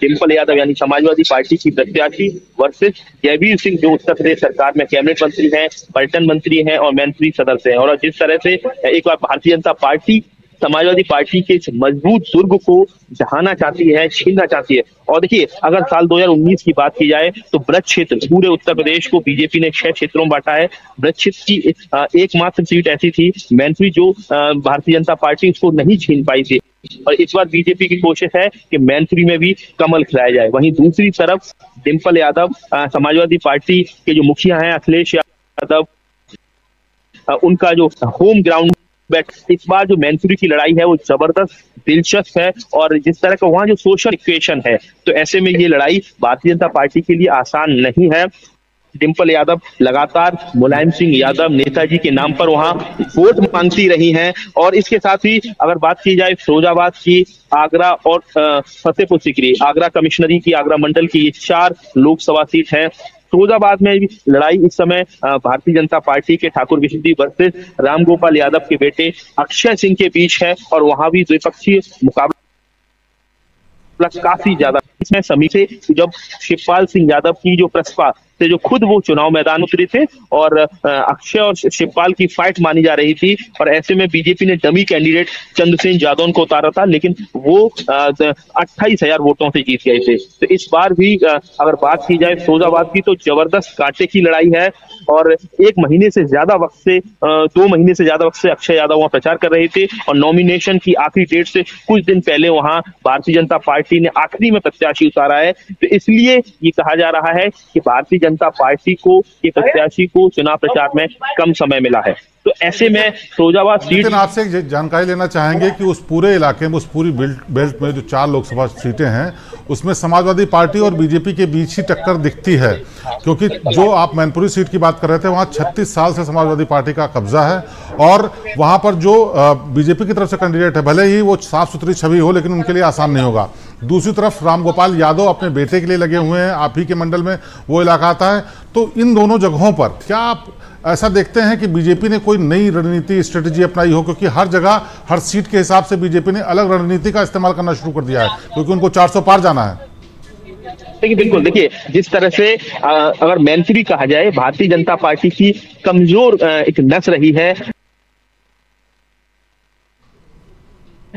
डिम्पल यादव यानी समाजवादी पार्टी की प्रत्याशी वर्सेस जयवीर सिंह जो उत्तर प्रदेश सरकार में कैबिनेट मंत्री हैं, पर्यटन मंत्री हैं और मैनपुरी सदर से हैं। और जिस तरह से एक बार भारतीय जनता पार्टी समाजवादी पार्टी के इस मजबूत दुर्ग को ढहाना चाहती है, छीनना चाहती है। और देखिए अगर साल दो हज़ार उन्नीस की बात की जाए तो ब्रज क्षेत्र, पूरे उत्तर प्रदेश को बीजेपी ने छह क्षेत्रों में बांटा है, ब्रज क्षेत्र की एकमात्र सीट ऐसी थी मैनपुरी जो भारतीय जनता पार्टी उसको नहीं छीन पाई थी और इस बार बीजेपी की कोशिश है कि मैनपुरी में भी कमल खिलाया जाए। वहीं दूसरी तरफ डिम्पल यादव, समाजवादी पार्टी के जो मुखिया हैं अखिलेश यादव, उनका जो होम ग्राउंड बैट, इस बार जो मैनपुरी की लड़ाई है वो जबरदस्त दिलचस्प है और जिस तरह का वहाँ जो सोशल इक्वेशन है, तो ऐसे में ये लड़ाई भारतीय जनता पार्टी के लिए आसान नहीं है। डिम्पल यादव लगातार मुलायम सिंह यादव नेताजी के नाम पर वहाँ वोट मांगती रही हैं और इसके साथ ही अगर बात की जाए फिरोजाबाद की, आगरा और फतेहपुर सीकरी, आगरा कमिश्नरी की, आगरा मंडल की, ये चार लोकसभा सीट है। फिरोजाबाद में भी लड़ाई इस समय भारतीय जनता पार्टी के ठाकुर विशुद्धि वर्सेस रामगोपाल यादव के बेटे अक्षय सिंह के बीच है और वहां भी द्विपक्षीय मुकाबला काफी ज्यादा। इसमें समीप से जब शिवपाल सिंह यादव की जो प्रस्पा से जो खुद वो चुनाव मैदान उतरे थे और अक्षय और शिवपाल की फाइट मानी जा रही थी और ऐसे में बीजेपी ने डमी कैंडिडेट चंद्रसेन यादव को उतारा था, लेकिन वो अट्ठाईस हजार वोटों से जीत गए थे। तो इस बार भी अगर बात की जाए फिरोजाबाद की तो जबरदस्त कांटे की लड़ाई है और एक महीने से ज्यादा वक्त से दो महीने से ज्यादा वक्त से अक्षय यादव वहाँ प्रचार कर रहे थे और नॉमिनेशन की आखिरी डेट से कुछ दिन पहले वहाँ भारतीय जनता पार्टी ने आखिरी में प्रत्याशी उतारा है। तो इसलिए ये कहा जा रहा है कि भारतीय जनता पार्टी को ये प्रत्याशी को चुनाव प्रचार में कम समय मिला है। तो ऐसे में फिरोजाबाद सीट, आपसे जानकारी लेना चाहेंगे कि उस पूरे इलाके में, उस पूरी बेल्ट में जो चार लोकसभा सीटें हैं उसमें समाजवादी पार्टी और बीजेपी के बीच ही टक्कर दिखती है, क्योंकि जो आप मैनपुरी सीट की बात कर रहे थे वहाँ छत्तीस साल से समाजवादी पार्टी का कब्जा है और वहाँ पर जो बीजेपी की तरफ से कैंडिडेट है भले ही वो साफ सुथरी छवि हो लेकिन उनके लिए आसान नहीं होगा। दूसरी तरफ रामगोपाल यादव अपने बेटे के लिए लगे हुए हैं, आप ही के मंडल में वो इलाका आता है, तो इन दोनों जगहों पर क्या आप ऐसा देखते हैं कि बीजेपी ने कोई नई रणनीति स्ट्रेटजी अपनाई हो, क्योंकि हर जगह हर सीट के हिसाब से बीजेपी ने अलग रणनीति का इस्तेमाल करना शुरू कर दिया है क्योंकि उनको चार सौ पार जाना है। देखिए बिल्कुल, देखिए जिस तरह से आ, अगर मेंसरी कहा जाए भारतीय जनता पार्टी की कमजोर आ, एक नस रही है,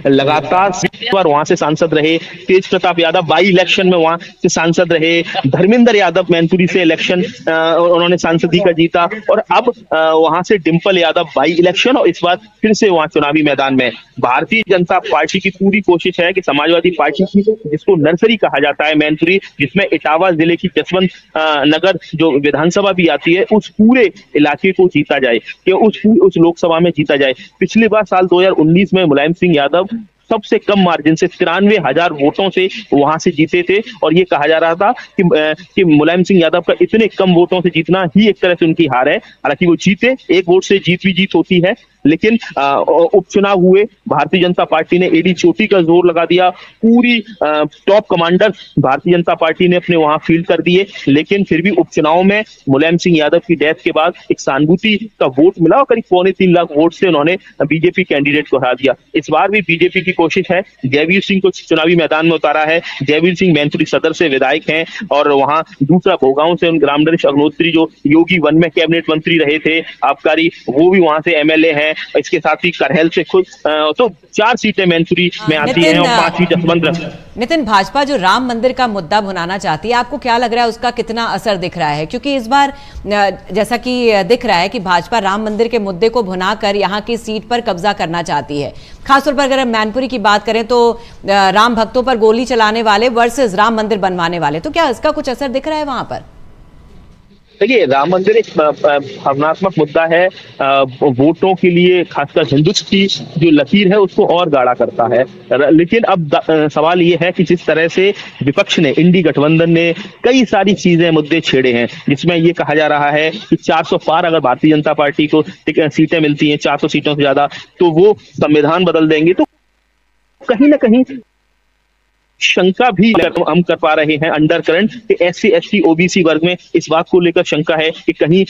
लगातार पर वहां से सांसद रहे, तेज प्रताप यादव बाई इलेक्शन में वहां से सांसद रहे, धर्मेंद्र यादव मैनपुरी से इलेक्शन उन्होंने सांसदी का जीता और अब वहां से डिंपल यादव बाई इलेक्शन और इस बार फिर से वहां चुनावी मैदान में। भारतीय जनता पार्टी की पूरी कोशिश है कि समाजवादी पार्टी की जिसको नर्सरी कहा जाता है मैनपुरी, जिसमें इटावा जिले की जसवंत नगर जो विधानसभा भी आती है उस पूरे इलाके को जीता जाए, कि उस उस लोकसभा में जीता जाए। पिछली बार साल दो हजार उन्नीस में मुलायम सिंह यादव सबसे कम मार्जिन से तिरानवे हजार वोटों से वहां से जीते थे और ये कहा जा रहा था कि, कि मुलायम सिंह यादव का इतने कम वोटों से जीतना ही एक तरह से उनकी हार है। हालांकि वो जीते, एक वोट से जीत भी जीत होती है, लेकिन उपचुनाव हुए, भारतीय जनता पार्टी ने एडी चोटी का जोर लगा दिया, पूरी टॉप कमांडर भारतीय जनता पार्टी ने अपने वहां फील्ड कर दिए, लेकिन फिर भी उपचुनाव में मुलायम सिंह यादव की डेथ के बाद एक सहानुभूति का वोट मिला और करीब पौने तीन लाख वोट से उन्होंने बीजेपी कैंडिडेट को हरा दिया। इस बार भी बीजेपी की कोशिश है, जयवीर सिंह को चुनावी मैदान में उतारा है। जयवीर सिंह मैनपुरी सदर से विधायक हैं और वहां दूसरा भोगांव से रामनरेश अग्नोत्री जो योगी वन में कैबिनेट मंत्री रहे थे आबकारी, वो भी वहां से एमएलए हैं। इसके साथ ही करहल से खुद तो चार सीटें मैनपुरी में आती हैं और पांचवी जसवंत। नितिन, भाजपा जो राम मंदिर का मुद्दा भुनाना चाहती है, आपको क्या लग रहा है उसका कितना असर दिख रहा है? क्योंकि इस बार जैसा कि दिख रहा है कि भाजपा राम मंदिर के मुद्दे को भुनाकर यहाँ की सीट पर कब्जा करना चाहती है। खासतौर पर अगर मैनपुरी की बात करें तो राम भक्तों पर गोली चलाने वाले वर्सेस राम मंदिर बनवाने वाले, तो क्या इसका कुछ असर दिख रहा है वहां पर? देखिए राम मंदिर एक भावनात्मक मुद्दा है, वोटों के लिए खासकर हिंदुत्व की जो लकीर है उसको और गाढ़ा करता है। लेकिन अब सवाल ये है कि जिस तरह से विपक्ष ने, इंडी गठबंधन ने कई सारी चीजें मुद्दे छेड़े हैं, जिसमें ये कहा जा रहा है कि चार सौ पार अगर भारतीय जनता पार्टी को सीटें मिलती हैं चार सौ सीटों से ज्यादा तो वो संविधान बदल देंगे, तो कहीं ना कहीं शंका भी हम कर पा रहे हैं अंडर करंट कि S C S T OBC वर्ग में इस बात को लेकर शंका है कि कहीं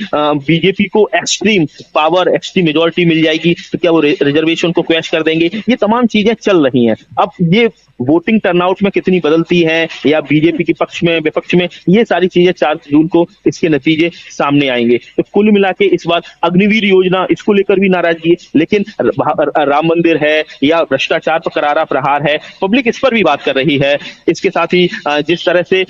बीजेपी को एक्सट्रीम पावर एक्सट्रीम मेजोरिटी मिल जाएगी तो क्या वो रिजर्वेशन को क्रैश कर देंगे। ये तमाम चीजें चल रही हैं। अब ये वोटिंग टर्नआउट में कितनी बदलती है या बीजेपी के पक्ष में विपक्ष में, ये सारी चीजें चार जून को इसके नतीजे सामने आएंगे। तो कुल मिला के इस बार अग्निवीर योजना इसको लेकर भी नाराजगी है, लेकिन राम मंदिर है या भ्रष्टाचार पर करारा प्रहार है, पब्लिक इस पर भी बात कर रही है। इसके साथ ही जिस तरह से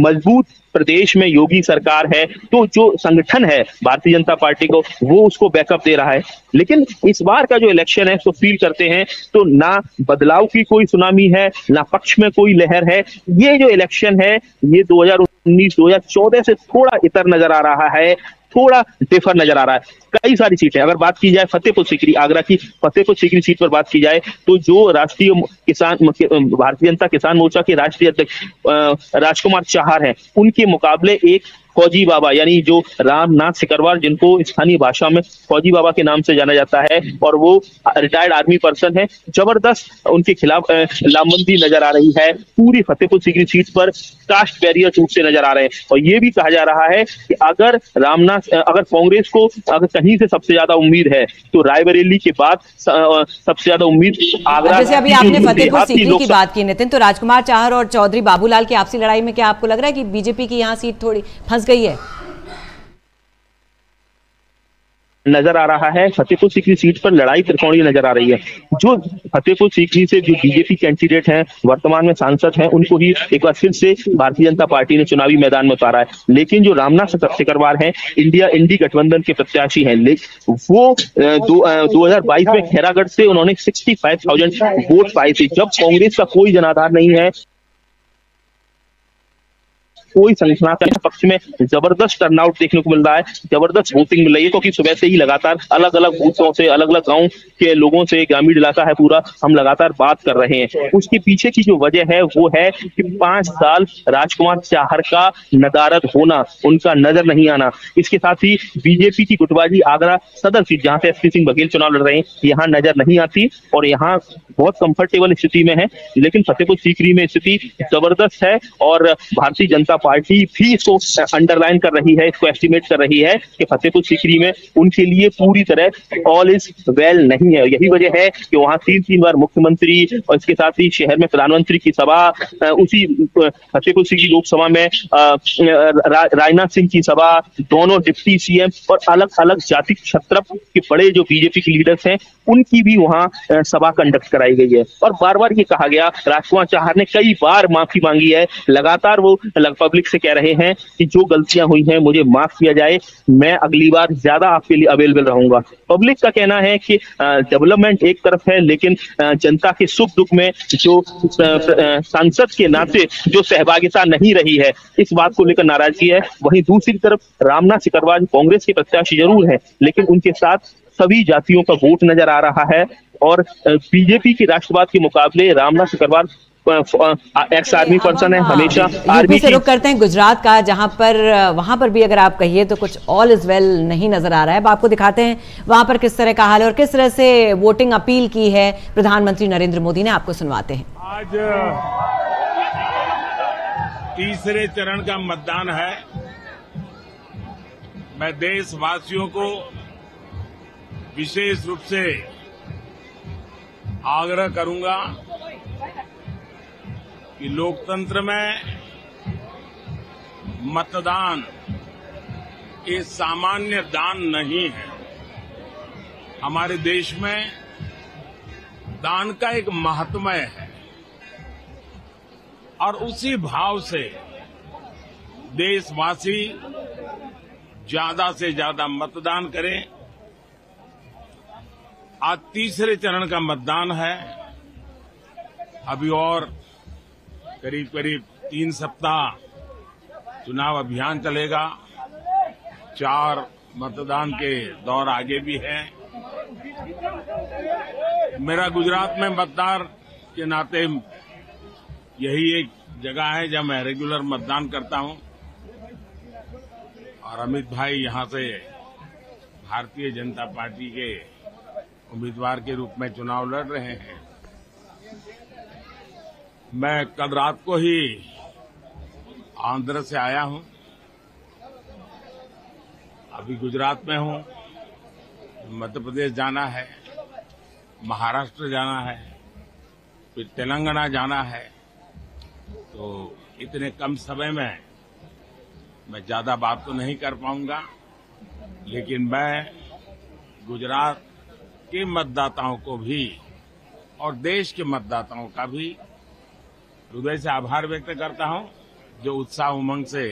मजबूत प्रदेश में योगी सरकार है तो जो संगठन है भारतीय जनता पार्टी को वो उसको बैकअप दे रहा है, लेकिन इस बार का जो इलेक्शन है उसको फील करते हैं तो ना बदलाव की कोई सुनामी है ना पक्ष में कोई लहर है। ये जो इलेक्शन है ये दो हजार उन्नीस दो हजार चौदह से थोड़ा इतर नजर आ रहा है, थोड़ा डिफर नजर आ रहा है। कई सारी सीटें अगर बात की जाए फतेहपुर सीकरी, आगरा की फतेहपुर सीकरी सीट पर बात की जाए तो जो राष्ट्रीय किसान भारतीय जनता किसान मोर्चा के राष्ट्रीय अध्यक्ष राजकुमार चहार हैं, उनके मुकाबले एक फौजी बाबा यानी जो रामनाथ सिकरवार जिनको स्थानीय भाषा में फौजी बाबा के नाम से जाना जाता है और वो रिटायर्ड आर्मी पर्सन है, जबरदस्त उनके खिलाफ लामबंदी नजर आ रही है। पूरी फतेहपुर सीकरी सीट पर कास्ट बैरियर टूटते नजर आ रहे हैं और ये भी कहा जा रहा है कि अगर रामनाथ अगर कांग्रेस को अगर कहीं से सबसे ज्यादा उम्मीद है तो रायबरेली के बाद सबसे ज्यादा उम्मीद आगरा। जैसे अभी आपने फतेहपुर सीकरी की बात की नितिन, तो राजकुमार चाहर और चौधरी बाबूलाल की आपसी लड़ाई में क्या आपको लग रहा है कि बीजेपी की यहाँ सीट थोड़ी गई है? नजर आ रहा है फतेहपुर सीकरी सीट पर लड़ाई त्रिकोणीय नजर आ रही है। जो फतेहपुर सीकरी से जो बीजेपी कैंडिडेट हैं वर्तमान में सांसद हैं उनको ही एक बार फिर से भारतीय जनता पार्टी ने चुनावी मैदान में उतारा है, लेकिन जो रामनाथ सिकरवार हैं इंडिया इंडी गठबंधन के प्रत्याशी हैं वो दो हजार बाईस में खैरागढ़ से उन्होंने सिक्सटी फाइव थाउजेंड वोट पाए थे। जब कांग्रेस का कोई जनाधार नहीं है, कोई संगठना के पक्ष में जबरदस्त टर्नआउट देखने को मिल रहा है, जबरदस्त वोटिंग मिल रही है, क्योंकि सुबह से ही लगातार अलग अलग बूथों से अलग अलग गांव के लोगों से ग्रामीण इलाका है पूरा, हम लगातार बात कर रहे हैं। उसके पीछे की जो वजह है वो है कि पांच साल राजकुमार चाहर का नदारद होना, उनका नजर नहीं आना। इसके साथ ही बीजेपी की गुटबाजी आगरा सदर सीट जहाँ से एस पी सिंह बघेल चुनाव लड़ रहे हैं यहाँ नजर नहीं आती और यहाँ बहुत कंफर्टेबल स्थिति में है, लेकिन फतेहपुर सीकरी में स्थिति जबरदस्त है और भारतीय जनता पार्टी भी इसको अंडरलाइन कर रही है, इसको एस्टिमेट कर रही है कि फतेहपुर सीकरी में उनके लिए पूरी तरह ऑल इज वेल नहीं है। यही वजह है कि वहां तीन तीन बार मुख्यमंत्री और इसके साथ ही शहर में प्रधानमंत्री की सभा, उसी फतेहपुर सीकरी लोकसभा में राजनाथ सिंह की सभा, दोनों डिप्टी सीएम और अलग अलग जाति छत्र के बड़े जो बीजेपी के लीडर्स हैं उनकी भी वहां सभा कंडक्ट कराई गई है। और बार बार ये कहा गया, राजकुमार चौहान ने कई बार माफी मांगी है, लगातार वो पब्लिक से कह रहे हैं कि जो गलतियां हुई हैं मुझे माफ किया जाए, मैं अगली बार ज्यादा आपके लिए अवेलेबल रहूंगा। पब्लिक का कहना है कि डेवलपमेंट एक तरफ है, लेकिन जनता के सुख दुख में जो सांसद के नाते जो सहभागिता नहीं रही है, इस बात को लेकर नाराजगी है। वहीं दूसरी तरफ रामनाथ सिकरवाल कांग्रेस के प्रत्याशी जरूर है, लेकिन उनके साथ सभी जातियों का वोट नजर आ रहा है और बीजेपी के राष्ट्रवाद के मुकाबले Ramnath Sikarwal ex army person है, हमेशा आर्मी से रुक करते हैं गुजरात का, जहां पर वहां पर भी अगर आप कहिए तो कुछ ऑल इज वेल नहीं नजर आ रहा है। अब आपको दिखाते हैं वहां पर किस तरह का हाल है और किस तरह से वोटिंग अपील की है प्रधानमंत्री नरेंद्र मोदी ने, आपको सुनवाते हैं। आज तीसरे चरण का मतदान है। मैं देशवासियों को विशेष रूप से आग्रह करूंगा कि लोकतंत्र में मतदान ये सामान्य दान नहीं है। हमारे देश में दान का एक महत्व है और उसी भाव से देशवासी ज्यादा से ज्यादा मतदान करें। आज तीसरे चरण का मतदान है, अभी और करीब करीब तीन सप्ताह चुनाव अभियान चलेगा, चार मतदान के दौर आगे भी हैं। मेरा गुजरात में मतदार के नाते यही एक जगह है जहां मैं रेगुलर मतदान करता हूं और अमित भाई यहां से भारतीय जनता पार्टी के उम्मीदवार के रूप में चुनाव लड़ रहे हैं। मैं कल रात को ही आंध्र से आया हूं, अभी गुजरात में हूं, मध्य प्रदेश जाना है, महाराष्ट्र जाना है, फिर तेलंगाना जाना है। तो इतने कम समय में मैं ज्यादा बात तो नहीं कर पाऊंगा, लेकिन मैं गुजरात के मतदाताओं को भी और देश के मतदाताओं का भी हृदय से आभार व्यक्त करता हूं, जो उत्साह उमंग से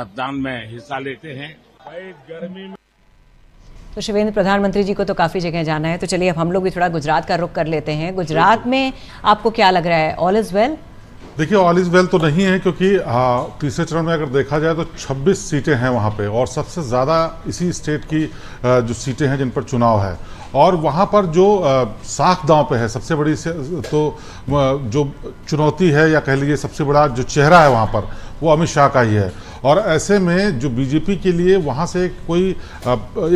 मतदान में हिस्सा लेते हैं। भाई गर्मी में तो शिवेंद्र, प्रधानमंत्री जी को तो काफी जगह जाना है, तो चलिए अब हम लोग भी थोड़ा गुजरात का रुख कर लेते हैं। गुजरात में आपको क्या लग रहा है, ऑल इज वेल? देखिए, ऑल इज वेल तो नहीं है, क्योंकि तीसरे चरण में अगर देखा जाए तो छब्बीस सीटें हैं वहाँ पे और सबसे ज़्यादा इसी स्टेट की जो सीटें हैं जिन पर चुनाव है, और वहाँ पर जो साख दांव पे है सबसे बड़ी तो जो चुनौती है या कह लीजिए सबसे बड़ा जो चेहरा है वहाँ पर वो अमित शाह का ही है। और ऐसे में जो बीजेपी के लिए वहाँ से कोई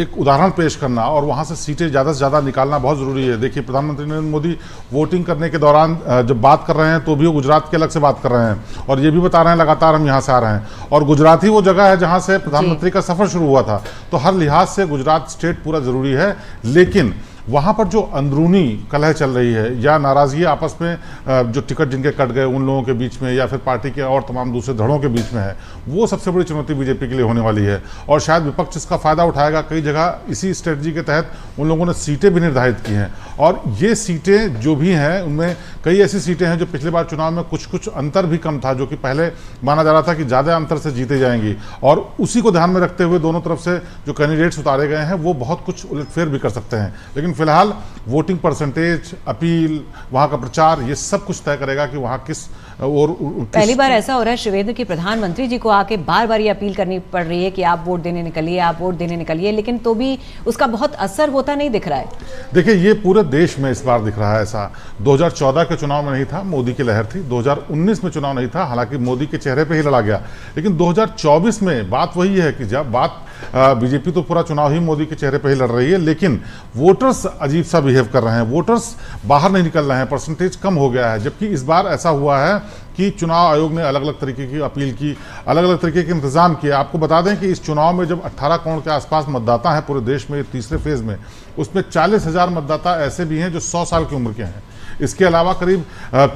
एक उदाहरण पेश करना और वहाँ से सीटें ज़्यादा से ज़्यादा निकालना बहुत ज़रूरी है। देखिए, प्रधानमंत्री नरेंद्र मोदी वोटिंग करने के दौरान जब बात कर रहे हैं तो भी वो गुजरात के अलग से बात कर रहे हैं और ये भी बता रहे हैं लगातार हम यहाँ से आ रहे हैं, और गुजरात ही वो जगह है जहाँ से प्रधानमंत्री का सफ़र शुरू हुआ था। तो हर लिहाज से गुजरात स्टेट पूरा ज़रूरी है, लेकिन वहाँ पर जो अंदरूनी कलह चल रही है या नाराज़गी आपस में जो टिकट जिनके कट गए उन लोगों के बीच में या फिर पार्टी के और तमाम दूसरे धड़ों के बीच में है, वो सबसे बड़ी चुनौती बीजेपी के लिए होने वाली है। और शायद विपक्ष इसका फ़ायदा उठाएगा, कई जगह इसी स्ट्रेटजी के तहत उन लोगों ने सीटें भी निर्धारित की हैं और ये सीटें जो भी हैं उनमें कई ऐसी सीटें हैं जो पिछले बार चुनाव में कुछ कुछ अंतर भी कम था, जो कि पहले माना जा रहा था कि ज़्यादा अंतर से जीते जाएंगी, और उसी को ध्यान में रखते हुए दोनों तरफ से जो कैंडिडेट्स उतारे गए हैं वो बहुत कुछ उलटफेर भी कर सकते हैं। लेकिन फिलहाल वोटिंग परसेंटेज, अपील, वहाँ का प्रचार, ये सब कुछ तय करेगा कि वहाँ किस और किस... पहली बार ऐसा हो रहा है शिवेंद्र कि प्रधानमंत्री जी को आके बार बार ये अपील करनी पड़ रही है कि आप वोट देने निकलिए, आप वोट देने निकलिए, लेकिन तो भी उसका बहुत असर होता नहीं दिख रहा है। देखिए, ये पूरे देश में इस बार दिख रहा है ऐसा। दो हज़ार चौदह के चुनाव में नहीं था, मोदी की लहर थी। दो हज़ार उन्नीस में चुनाव नहीं था, हालांकि मोदी के चेहरे पर ही लड़ा गया, लेकिन दो हज़ार चौबीस में बात वही है कि जब बात बीजेपी तो पूरा चुनाव ही मोदी के चेहरे पर ही लड़ रही है, लेकिन वोटर्स अजीब सा बिहेव कर रहे हैं, वोटर्स बाहर नहीं निकल रहे हैं, परसेंटेज कम हो गया है। जबकि इस बार ऐसा हुआ है कि चुनाव आयोग ने अलग अलग तरीके की अपील की, अलग अलग तरीके के इंतजाम किए। आपको बता दें कि इस चुनाव में जब अट्ठारह करोड़ के आसपास मतदाता हैं पूरे देश में तीसरे फेज में, उसमें चालीस हज़ार मतदाता ऐसे भी हैं जो सौ साल की उम्र के हैं। इसके अलावा करीब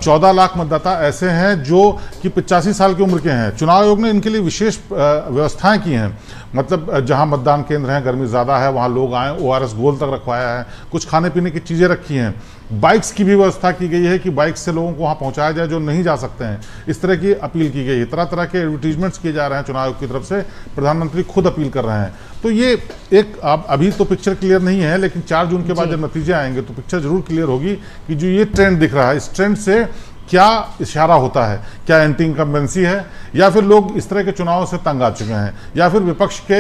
चौदह लाख मतदाता ऐसे हैं जो कि पचासी साल की उम्र के हैं। चुनाव आयोग ने इनके लिए विशेष व्यवस्थाएं की हैं, मतलब जहां मतदान केंद्र हैं, गर्मी ज़्यादा है वहां लोग आएँ, ओआरएस घोल तक रखवाया है, कुछ खाने पीने की चीज़ें रखी हैं, बाइक्स की भी व्यवस्था की गई है कि बाइक से लोगों को वहाँ पहुँचाया जाए जो नहीं जा सकते हैं। इस तरह की अपील की गई है, तरह तरह के एडवर्टीजमेंट्स किए जा रहे हैं चुनाव आयोग की तरफ से, प्रधानमंत्री खुद अपील कर रहे हैं। तो ये एक, आप अभी तो पिक्चर क्लियर नहीं है, लेकिन चार जून के बाद जब नतीजे आएंगे तो पिक्चर जरूर क्लियर होगी कि जो ये ट्रेंड दिख रहा है, इस ट्रेंड से क्या इशारा होता है, क्या एंटी इनकम्बेंसी है, या फिर लोग इस तरह के चुनाव से तंग आ चुके हैं, या फिर विपक्ष के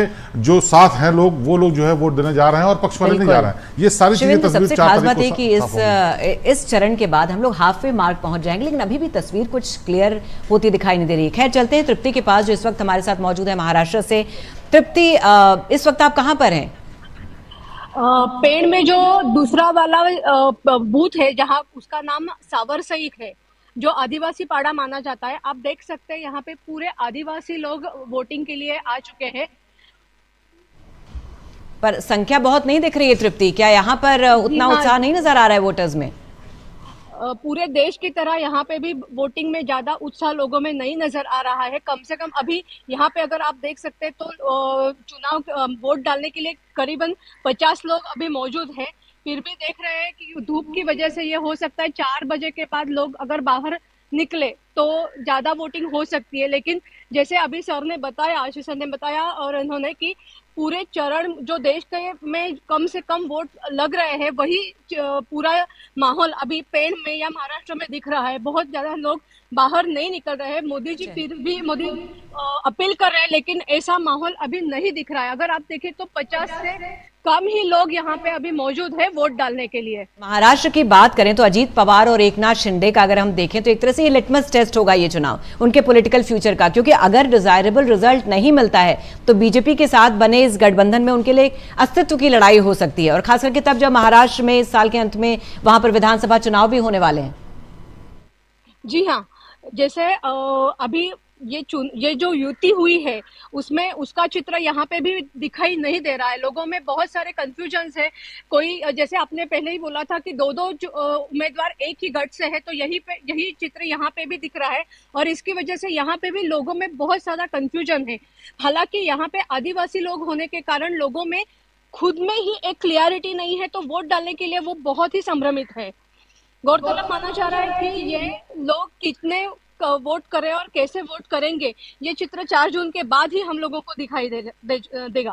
जो साथ हैं लोग, वो लोग जो है वोट देने जा रहे हैं और पक्ष वाले नहीं जा रहे हैं। ये सारी चीजें तस्वीर चार बात है कि इस इस चरण के बाद हम लोग हाफ वे मार्क पहुंच जाएंगे, लेकिन अभी भी तस्वीर कुछ क्लियर होती दिखाई नहीं दे रही है। खैर, चलते हैं तृप्ति के पास जो इस वक्त हमारे साथ मौजूद है महाराष्ट्र से। तृप्ति, इस वक्त आप कहाँ पर हैं? पेड़ में जो दूसरा वाला बूथ है, जहाँ उसका नाम सावर सईक है, जो आदिवासी पाड़ा माना जाता है। आप देख सकते हैं यहाँ पे पूरे आदिवासी लोग वोटिंग के लिए आ चुके हैं, पर संख्या बहुत नहीं दिख रही है। तृप्ति, क्या यहाँ पर उतना उत्साह नहीं नजर आ रहा है वोटर्स में? पूरे देश की तरह यहाँ पे भी वोटिंग में ज्यादा उत्साह लोगों में नहीं नजर आ रहा है। कम से कम अभी यहाँ पे अगर आप देख सकते हैं तो चुनाव वोट डालने के लिए करीबन पचास लोग अभी मौजूद हैं। फिर भी देख रहे हैं कि धूप की वजह से ये हो सकता है चार बजे के बाद लोग अगर बाहर निकले तो ज्यादा वोटिंग हो सकती है। लेकिन जैसे अभी सर ने बताया, आशीष सर ने बताया और उन्होंने कि पूरे चरण जो देश के में कम से कम वोट लग रहे हैं, वही पूरा माहौल अभी पेण में या महाराष्ट्र में दिख रहा है। बहुत ज्यादा लोग बाहर नहीं निकल रहे हैं। मोदी जी फिर भी मोदी अपील कर रहे हैं, लेकिन ऐसा माहौल अभी नहीं दिख रहा है। अगर आप देखें तो पचास से कम ही लोग यहाँ पे अभी मौजूद है वोट डालने के लिए। महाराष्ट्र की बात करें तो अजीत पवार और एकनाथ शिंदे का अगर हम देखें तो एक तरह से ये लिटमस टेस्ट होगा ये चुनाव उनके पॉलिटिकल फ्यूचर का, क्योंकि अगर डिजायरेबल रिजल्ट नहीं मिलता है तो बीजेपी के साथ बने इस गठबंधन में उनके लिए अस्तित्व की लड़ाई हो सकती है, और खास करके तब जब महाराष्ट्र में इस साल के अंत में वहां पर विधानसभा चुनाव भी होने वाले हैं। जी हाँ, जैसे अभी ये चुन ये जो युति हुई है उसमें उसका चित्र यहाँ पे भी दिखाई नहीं दे रहा है। लोगों में बहुत सारे कंफ्यूजन्स है। कोई, जैसे आपने पहले ही बोला था कि दो दो उम्मीदवार एक ही गट से है, तो यही पे यही चित्र यहाँ पे भी दिख रहा है और इसकी वजह से यहाँ पे भी लोगों में बहुत ज्यादा कंफ्यूजन है। हालांकि यहाँ पे आदिवासी लोग होने के कारण लोगों में खुद में ही एक क्लियरिटी नहीं है, तो वोट डालने के लिए वो बहुत ही संभ्रमित है। गौरतलब माना जा रहा है कि ये लोग कितने वोट करें और कैसे वोट करेंगे, ये चित्र चार जून के बाद ही हम लोगों को दिखाई दे, दे, देगा।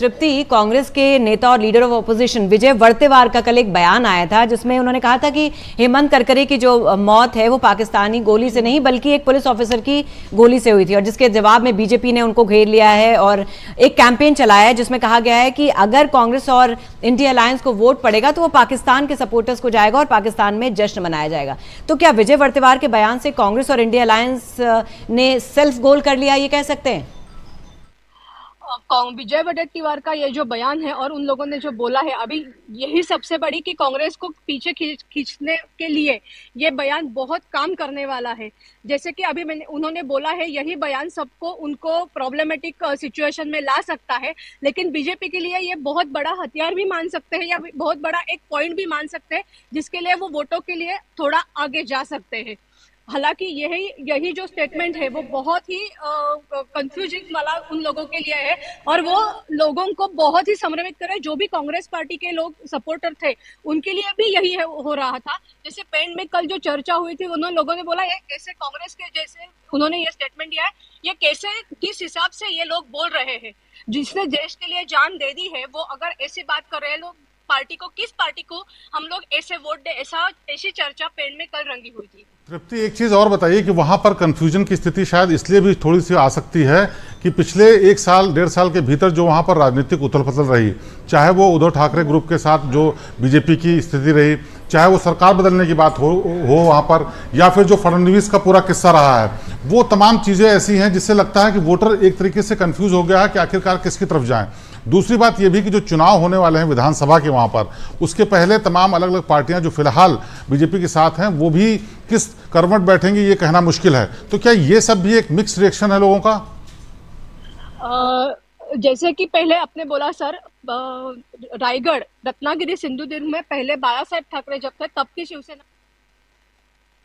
तृप्ति, कांग्रेस के नेता और leader of opposition Vijay Wadettiwar का कल एक बयान आया था जिसमें उन्होंने कहा था कि हेमंत करकरे की जो मौत है वो पाकिस्तानी गोली से नहीं बल्कि एक पुलिस ऑफिसर की गोली से हुई थी, और जिसके जवाब में बीजेपी ने उनको घेर लिया है और एक कैंपेन चलाया है जिसमें कहा गया है कि अगर कांग्रेस और इंडिया अलायंस को वोट पड़ेगा तो वो पाकिस्तान के सपोर्टर्स को जाएगा और पाकिस्तान में जश्न मनाया जाएगा। तो क्या विजय वर्तेवार के बयान से कांग्रेस और इंडिया अलायंस ने सेल्फ गोल कर लिया, ये कह सकते हैं? विजय वडेट्टीवार का ये जो बयान है और उन लोगों ने जो बोला है, अभी यही सबसे बड़ी कि कांग्रेस को पीछे खींचने के लिए ये बयान बहुत काम करने वाला है। जैसे कि अभी मैंने उन्होंने बोला है, यही बयान सबको उनको प्रॉब्लमेटिक सिचुएशन में ला सकता है, लेकिन बीजेपी के लिए ये बहुत बड़ा हथियार भी मान सकते हैं या बहुत बड़ा एक पॉइंट भी मान सकते हैं जिसके लिए वो वोटों के लिए थोड़ा आगे जा सकते हैं। हालांकि यही यही जो स्टेटमेंट है वो बहुत ही कंफ्यूजिंग वाला उन लोगों के लिए है और वो लोगों को बहुत ही संभ्रमित करे। जो भी कांग्रेस पार्टी के लोग सपोर्टर थे उनके लिए भी यही है, हो रहा था। जैसे पेंट में कल जो चर्चा हुई थी, उन लोगों ने बोला ये कैसे कांग्रेस के, जैसे उन्होंने ये स्टेटमेंट दिया है, ये कैसे किस हिसाब से ये लोग बोल रहे हैं, जिसने देश के लिए जान दे दी है वो अगर ऐसी बात कर रहे हैं, लोग पार्टी को, किस पार्टी को हम लोग ऐसे वोट दे, ऐसा ऐसी चर्चा पेड़ में कल रंगी हुई थी। तृप्ति, एक चीज और बताइए कि वहां पर कंफ्यूजन की स्थिति शायद इसलिए भी थोड़ी सी आ सकती है कि पिछले एक साल डेढ़ साल के भीतर जो वहां पर राजनीतिक उथल पुथल रही, चाहे वो उद्धव ठाकरे ग्रुप के साथ जो बीजेपी की स्थिति रही, चाहे वो सरकार बदलने की बात हो हो वहाँ पर, या फिर जो फडणवीस का पूरा किस्सा रहा है, वो तमाम चीज़ें ऐसी हैं जिससे लगता है कि वोटर एक तरीके से कंफ्यूज हो गया है कि आखिरकार किसकी तरफ जाएँ। दूसरी बात यह भी कि जो चुनाव होने वाले हैं विधानसभा के वहाँ पर, उसके पहले तमाम अलग अलग पार्टियाँ जो फिलहाल बीजेपी के साथ हैं वो भी किस करवट बैठेंगी ये कहना मुश्किल है। तो क्या ये सब भी एक मिक्स रिएक्शन है लोगों का? जैसे कि पहले आपने बोला सर, रायगढ़ रत्नागिरी सिंधुदुर्ग में पहले बाला साहेब ठाकरे जब थे तब की शिवसेना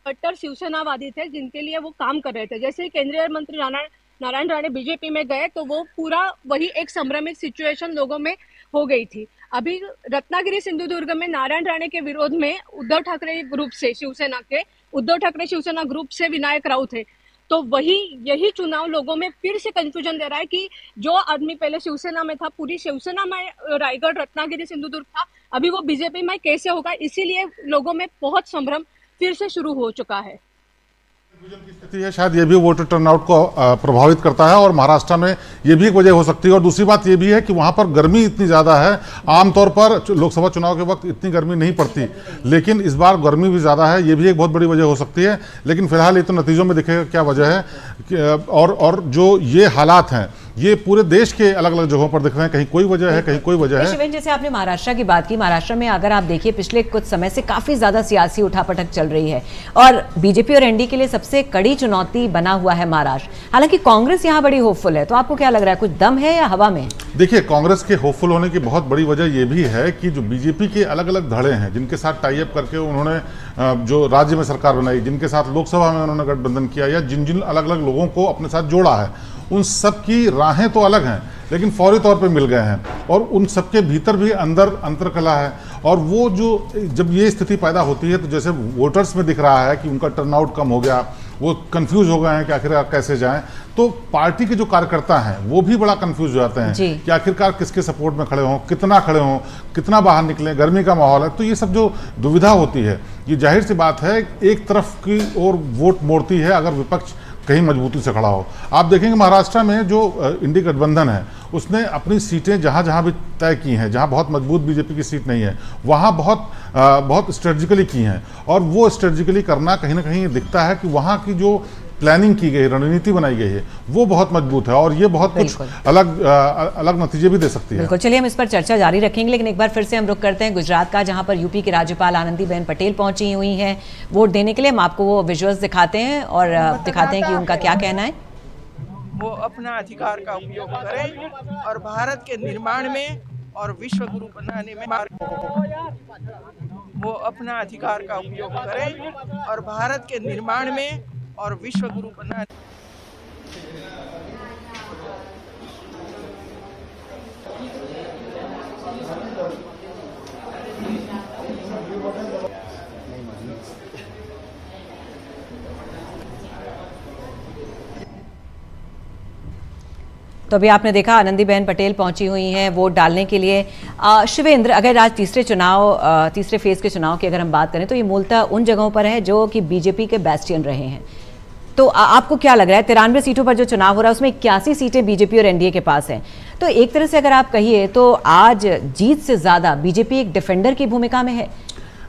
कट्टर शिवसेनावादी थे जिनके लिए वो काम कर रहे थे। जैसे ही केंद्रीय मंत्री नारायण नारायण राणे बीजेपी में गए तो वो पूरा वही एक संभ्रमित सिचुएशन लोगों में हो गई थी। अभी रत्नागिरी सिंधुदुर्ग में नारायण राणे के विरोध में उद्धव ठाकरे ग्रुप से शिवसेना के उद्धव ठाकरे शिवसेना ग्रुप से विनायक राव थे। तो वही यही चुनाव लोगों में फिर से कंफ्यूजन दे रहा है कि जो आदमी पहले शिवसेना में था, पूरी शिवसेना में रायगढ़ रत्नागिरी सिंधुदुर्ग था, अभी वो बीजेपी में कैसे होगा। इसीलिए लोगों में बहुत संभ्रम फिर से शुरू हो चुका है। स्थिति है शायद ये भी वोटर टर्नआउट को प्रभावित करता है और महाराष्ट्र में ये भी एक वजह हो सकती है। और दूसरी बात ये भी है कि वहाँ पर गर्मी इतनी ज़्यादा है, आमतौर पर लोकसभा चुनाव के वक्त इतनी गर्मी नहीं पड़ती, लेकिन इस बार गर्मी भी ज़्यादा है, ये भी एक बहुत बड़ी वजह हो सकती है। लेकिन फिलहाल ये तो नतीजों में दिखेगा क्या वजह है। और, और जो ये हालात हैं ये पूरे देश के अलग अलग जगहों पर दिख रहे हैं, कहीं कोई वजह है कहीं कोई वजह है। जैसे आपने महाराष्ट्र की बात की, महाराष्ट्र में अगर आप देखिए पिछले कुछ समय से काफी ज्यादा सियासी उठापटक चल रही है और बीजेपी और एनडी के लिए सबसे कड़ी चुनौती बना हुआ है महाराष्ट्र। हालांकि कांग्रेस यहाँ बड़ी होपफुल है, तो आपको क्या लग रहा है, कुछ दम है या हवा में? देखिए, कांग्रेस के होपफुल होने की बहुत बड़ी वजह यह भी है कि जो बीजेपी के अलग अलग धड़े हैं जिनके साथ टाइप करके उन्होंने जो राज्य में सरकार बनाई, जिनके साथ लोकसभा में उन्होंने गठबंधन किया या जिन जिन अलग अलग लोगों को अपने साथ जोड़ा है, उन सब की राहें तो अलग हैं लेकिन फौरी तौर पे मिल गए हैं। और उन सबके भीतर भी अंदर अंतरकला है। और वो जो जब ये स्थिति पैदा होती है तो जैसे वोटर्स में दिख रहा है कि उनका टर्नआउट कम हो गया, वो कंफ्यूज हो गए हैं कि आखिरकार कैसे जाएं, तो पार्टी के जो कार्यकर्ता हैं वो भी बड़ा कंफ्यूज हो जाते हैं कि आखिरकार किसके सपोर्ट में खड़े हों, कितना खड़े हों, कितना बाहर निकलें, गर्मी का माहौल है। तो ये सब जो दुविधा होती है ये जाहिर सी बात है एक तरफ की ओर वोट मोड़ती है अगर विपक्ष कहीं मजबूती से खड़ा हो। आप देखेंगे महाराष्ट्र में जो इंडी गठबंधन है उसने अपनी सीटें जहाँ जहाँ भी तय की हैं, जहाँ बहुत मजबूत बीजेपी की सीट नहीं है वहाँ बहुत आ, बहुत स्ट्रेटजिकली की हैं। और वो स्ट्रेटजिकली करना कहीं ना कहीं दिखता है कि वहाँ की जो प्लानिंग की गई, रणनीति बनाई गई है वो बहुत मजबूत है और ये बहुत कुछ अलग आ, अलग नतीजे भी दे सकती है। चलिए हम इस पर चर्चा जारी रखेंगे, लेकिन एक बार फिर से हम रुक करते हैं गुजरात का, जहां पर यूपी की राज्यपाल आनंदीबेन पटेल पहुंची हुई हैं वोट देने के लिए। हम आपको वो विजुअल्स दिखाते हैं और दिखाते हैं कि उनका क्या कहना है। वो अपना अधिकार का उपयोग करें और भारत के निर्माण में और विश्व गुरु बनाने में वो अपना अधिकार का उपयोग करें और भारत के निर्माण में और विश्व गुरु बना। तो अभी आपने देखा आनंदीबेन पटेल पहुंची हुई हैं वोट डालने के लिए। शिवेंद्र, अगर आज तीसरे चुनाव तीसरे फेज के चुनाव की अगर हम बात करें तो ये मूलतः उन जगहों पर है जो कि बीजेपी के बैस्टियन रहे हैं। तो आपको क्या लग रहा है, तिरानवे सीटों पर जो चुनाव हो रहा है उसमें इक्यासी सीटें बीजेपी और एनडीए के पास हैं, तो एक तरह से अगर आप कहिए तो आज जीत से ज़्यादा बीजेपी एक डिफेंडर की भूमिका में है।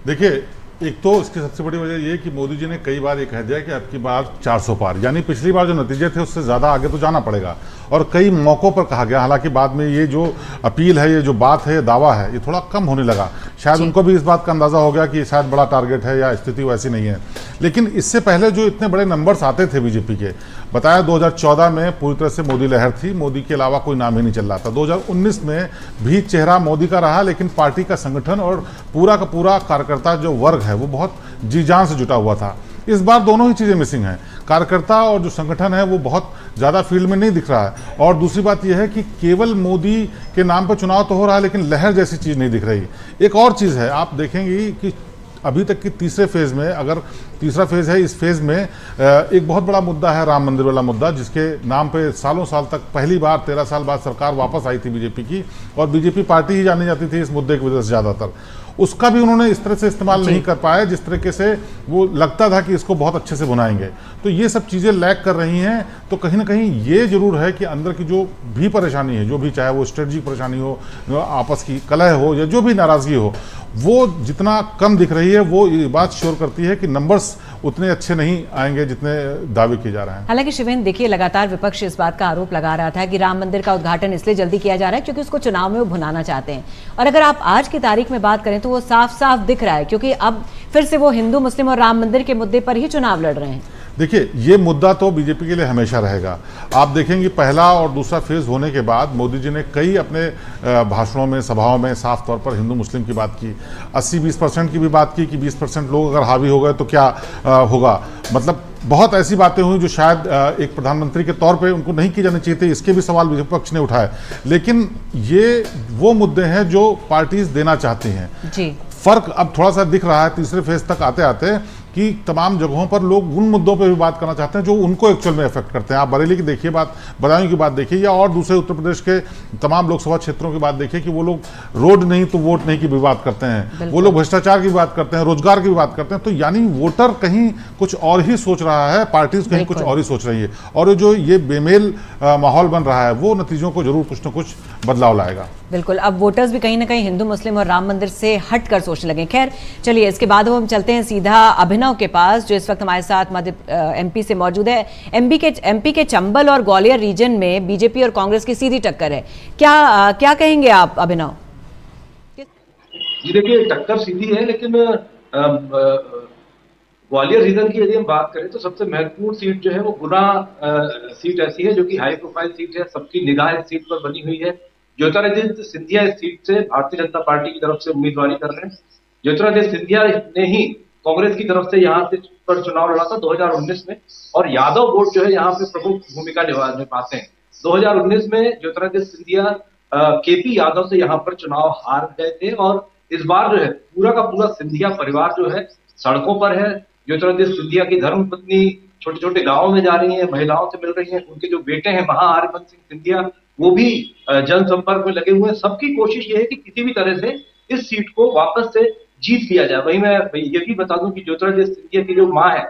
देखिए, एक तो इसकी सबसे बड़ी वजह यह कि मोदी जी ने कई बार ये कह दिया कि अब की बार चार सौ पार, यानी पिछली बार जो नतीजे थे उससे ज़्यादा आगे तो जाना पड़ेगा। और कई मौक़ों पर कहा गया, हालांकि बाद में ये जो अपील है, ये जो बात है, दावा है, ये थोड़ा कम होने लगा। शायद उनको भी इस बात का अंदाज़ा हो गया कि ये शायद बड़ा टारगेट है या स्थिति वैसी नहीं है। लेकिन इससे पहले जो इतने बड़े नंबर्स आते थे बीजेपी के, बताया दो हज़ार चौदह में पूरी तरह से मोदी लहर थी, मोदी के अलावा कोई नाम ही नहीं चल रहा था। दो हज़ार उन्नीस में भी चेहरा मोदी का रहा लेकिन पार्टी का संगठन और पूरा का पूरा कार्यकर्ता जो वर्ग है वो बहुत जी जान से जुटा हुआ था। इस बार दोनों ही चीज़ें मिसिंग हैं, कार्यकर्ता और जो संगठन है वो बहुत ज़्यादा फील्ड में नहीं दिख रहा है। और दूसरी बात यह है कि केवल मोदी के नाम पर चुनाव तो हो रहा है लेकिन लहर जैसी चीज़ नहीं दिख रही। एक और चीज़ है, आप देखेंगे कि अभी तक के तीसरे फेज़ में, अगर तीसरा फेज़ है, इस फेज़ में एक बहुत बड़ा मुद्दा है राम मंदिर वाला मुद्दा, जिसके नाम पे सालों साल तक पहली बार तेरह साल बाद सरकार वापस आई थी बीजेपी की, और बीजेपी पार्टी ही जानी जाती थी इस मुद्दे की वजह से ज़्यादातर। उसका भी उन्होंने इस तरह से इस्तेमाल नहीं कर पाया जिस तरीके से वो लगता था कि इसको बहुत अच्छे से बनाएंगे। तो ये सब चीज़ें लैग कर रही हैं। तो कहीं ना कहीं ये जरूर है कि अंदर की जो भी परेशानी है, जो भी, चाहे वो स्ट्रेटजिक परेशानी हो, आपस की कलह हो या जो भी नाराज़गी हो, वो जितना कम दिख रही है वो ये बात श्योर करती है कि नंबर्स उतने अच्छे नहीं आएंगे जितने दावे किए जा रहे हैं। हालांकि शिवेंद्र देखिए, लगातार विपक्ष इस बात का आरोप लगा रहा था कि राम मंदिर का उद्घाटन इसलिए जल्दी किया जा रहा है क्योंकि उसको चुनाव में वो भुनाना चाहते हैं, और अगर आप आज की तारीख में बात करें तो वो साफ साफ दिख रहा है क्योंकि अब फिर से वो हिंदू मुस्लिम और राम मंदिर के मुद्दे पर ही चुनाव लड़ रहे हैं। देखिए, ये मुद्दा तो बीजेपी के लिए हमेशा रहेगा। आप देखेंगे पहला और दूसरा फेज होने के बाद मोदी जी ने कई अपने भाषणों में, सभाओं में साफ तौर पर हिंदू मुस्लिम की बात की, अस्सी बीस परसेंट की भी बात की कि बीस परसेंट लोग अगर हावी हो गए तो क्या आ, होगा। मतलब बहुत ऐसी बातें हुई जो शायद आ, एक प्रधानमंत्री के तौर पे उनको नहीं किए जाने चाहिए थे, इसके भी सवाल विपक्ष ने उठाए। लेकिन ये वो मुद्दे हैं जो पार्टीज देना चाहती हैं। जी, फर्क अब थोड़ा सा दिख रहा है तीसरे फेज तक आते आते कि तमाम जगहों पर लोग उन मुद्दों पर भी बात करना चाहते हैं जो उनको एक्चुअल में अफेक्ट करते हैं। आप बरेली की देखिए बात, बदायूं की बात देखिए, या और दूसरे उत्तर प्रदेश के तमाम लोकसभा क्षेत्रों की बात देखिए कि वो लोग रोड नहीं तो वोट नहीं की भी बात करते हैं, वो लोग भ्रष्टाचार की बात करते हैं, रोजगार की भी बात करते हैं। तो यानी वोटर कहीं कुछ और ही सोच रहा है, पार्टीज कहीं कुछ और ही सोच रही है, और जो ये बेमेल माहौल बन रहा है वो नतीजों को जरूर कुछ न कुछ बदलाव लाएगा। बिल्कुल, अब वोटर्स भी कहीं ना कहीं हिंदू मुस्लिम और राम मंदिर से हट कर सोचने लगे। खैर चलिए, इसके बाद हम चलते हैं सीधा अभिनव के पास जो इस वक्त हमारे साथ मध्य एमपी से मौजूद है। एमपी के एमपी के चंबल और ग्वालियर रीजन में बीजेपी और कांग्रेस की सीधी टक्कर है, क्या क्या कहेंगे आप अभिनव? जी देखिए, टक्कर सीधी है, लेकिन ग्वालियर रीजन की यदि हम बात करें तो सबसे महत्वपूर्ण सीट जो है वो गुना सीट ऐसी है जो कि हाई प्रोफाइल सीट है, सबकी निगाह इस सीट पर बनी हुई है। ज्योतिरादित्य सिंधिया इस सीट से भारतीय जनता पार्टी की तरफ से उम्मीदवारी कर रहे हैं। ज्योतिरादित्य सिंधिया ने ही कांग्रेस की तरफ से यहाँ से पर चुनाव लड़ा था दो हज़ार उन्नीस में, और यादव वोट जो है यहाँ पे प्रमुख भूमिका निभाते हैं। दो हज़ार उन्नीस में ज्योतिरादित्य सिंधिया केपी यादव से यहाँ पर चुनाव हार गए थे, और इस बार जो है पूरा का पूरा सिंधिया परिवार जो है सड़कों पर है। ज्योतिरादित्य सिंधिया की धर्मपत्नी छोटे छोटे गाँव में जा रही है, महिलाओं से मिल रही है, उनके जो बेटे हैं महाआर्यमन सिंह सिंधिया वो भी जनसंपर्क में लगे हुए हैं। सबकी कोशिश ये है कि किसी भी तरह से इस सीट को वापस से जीत लिया जाए। वही मैं ये भी बता दूं कि ज्योतिरादित्य सिंधिया की जो माँ है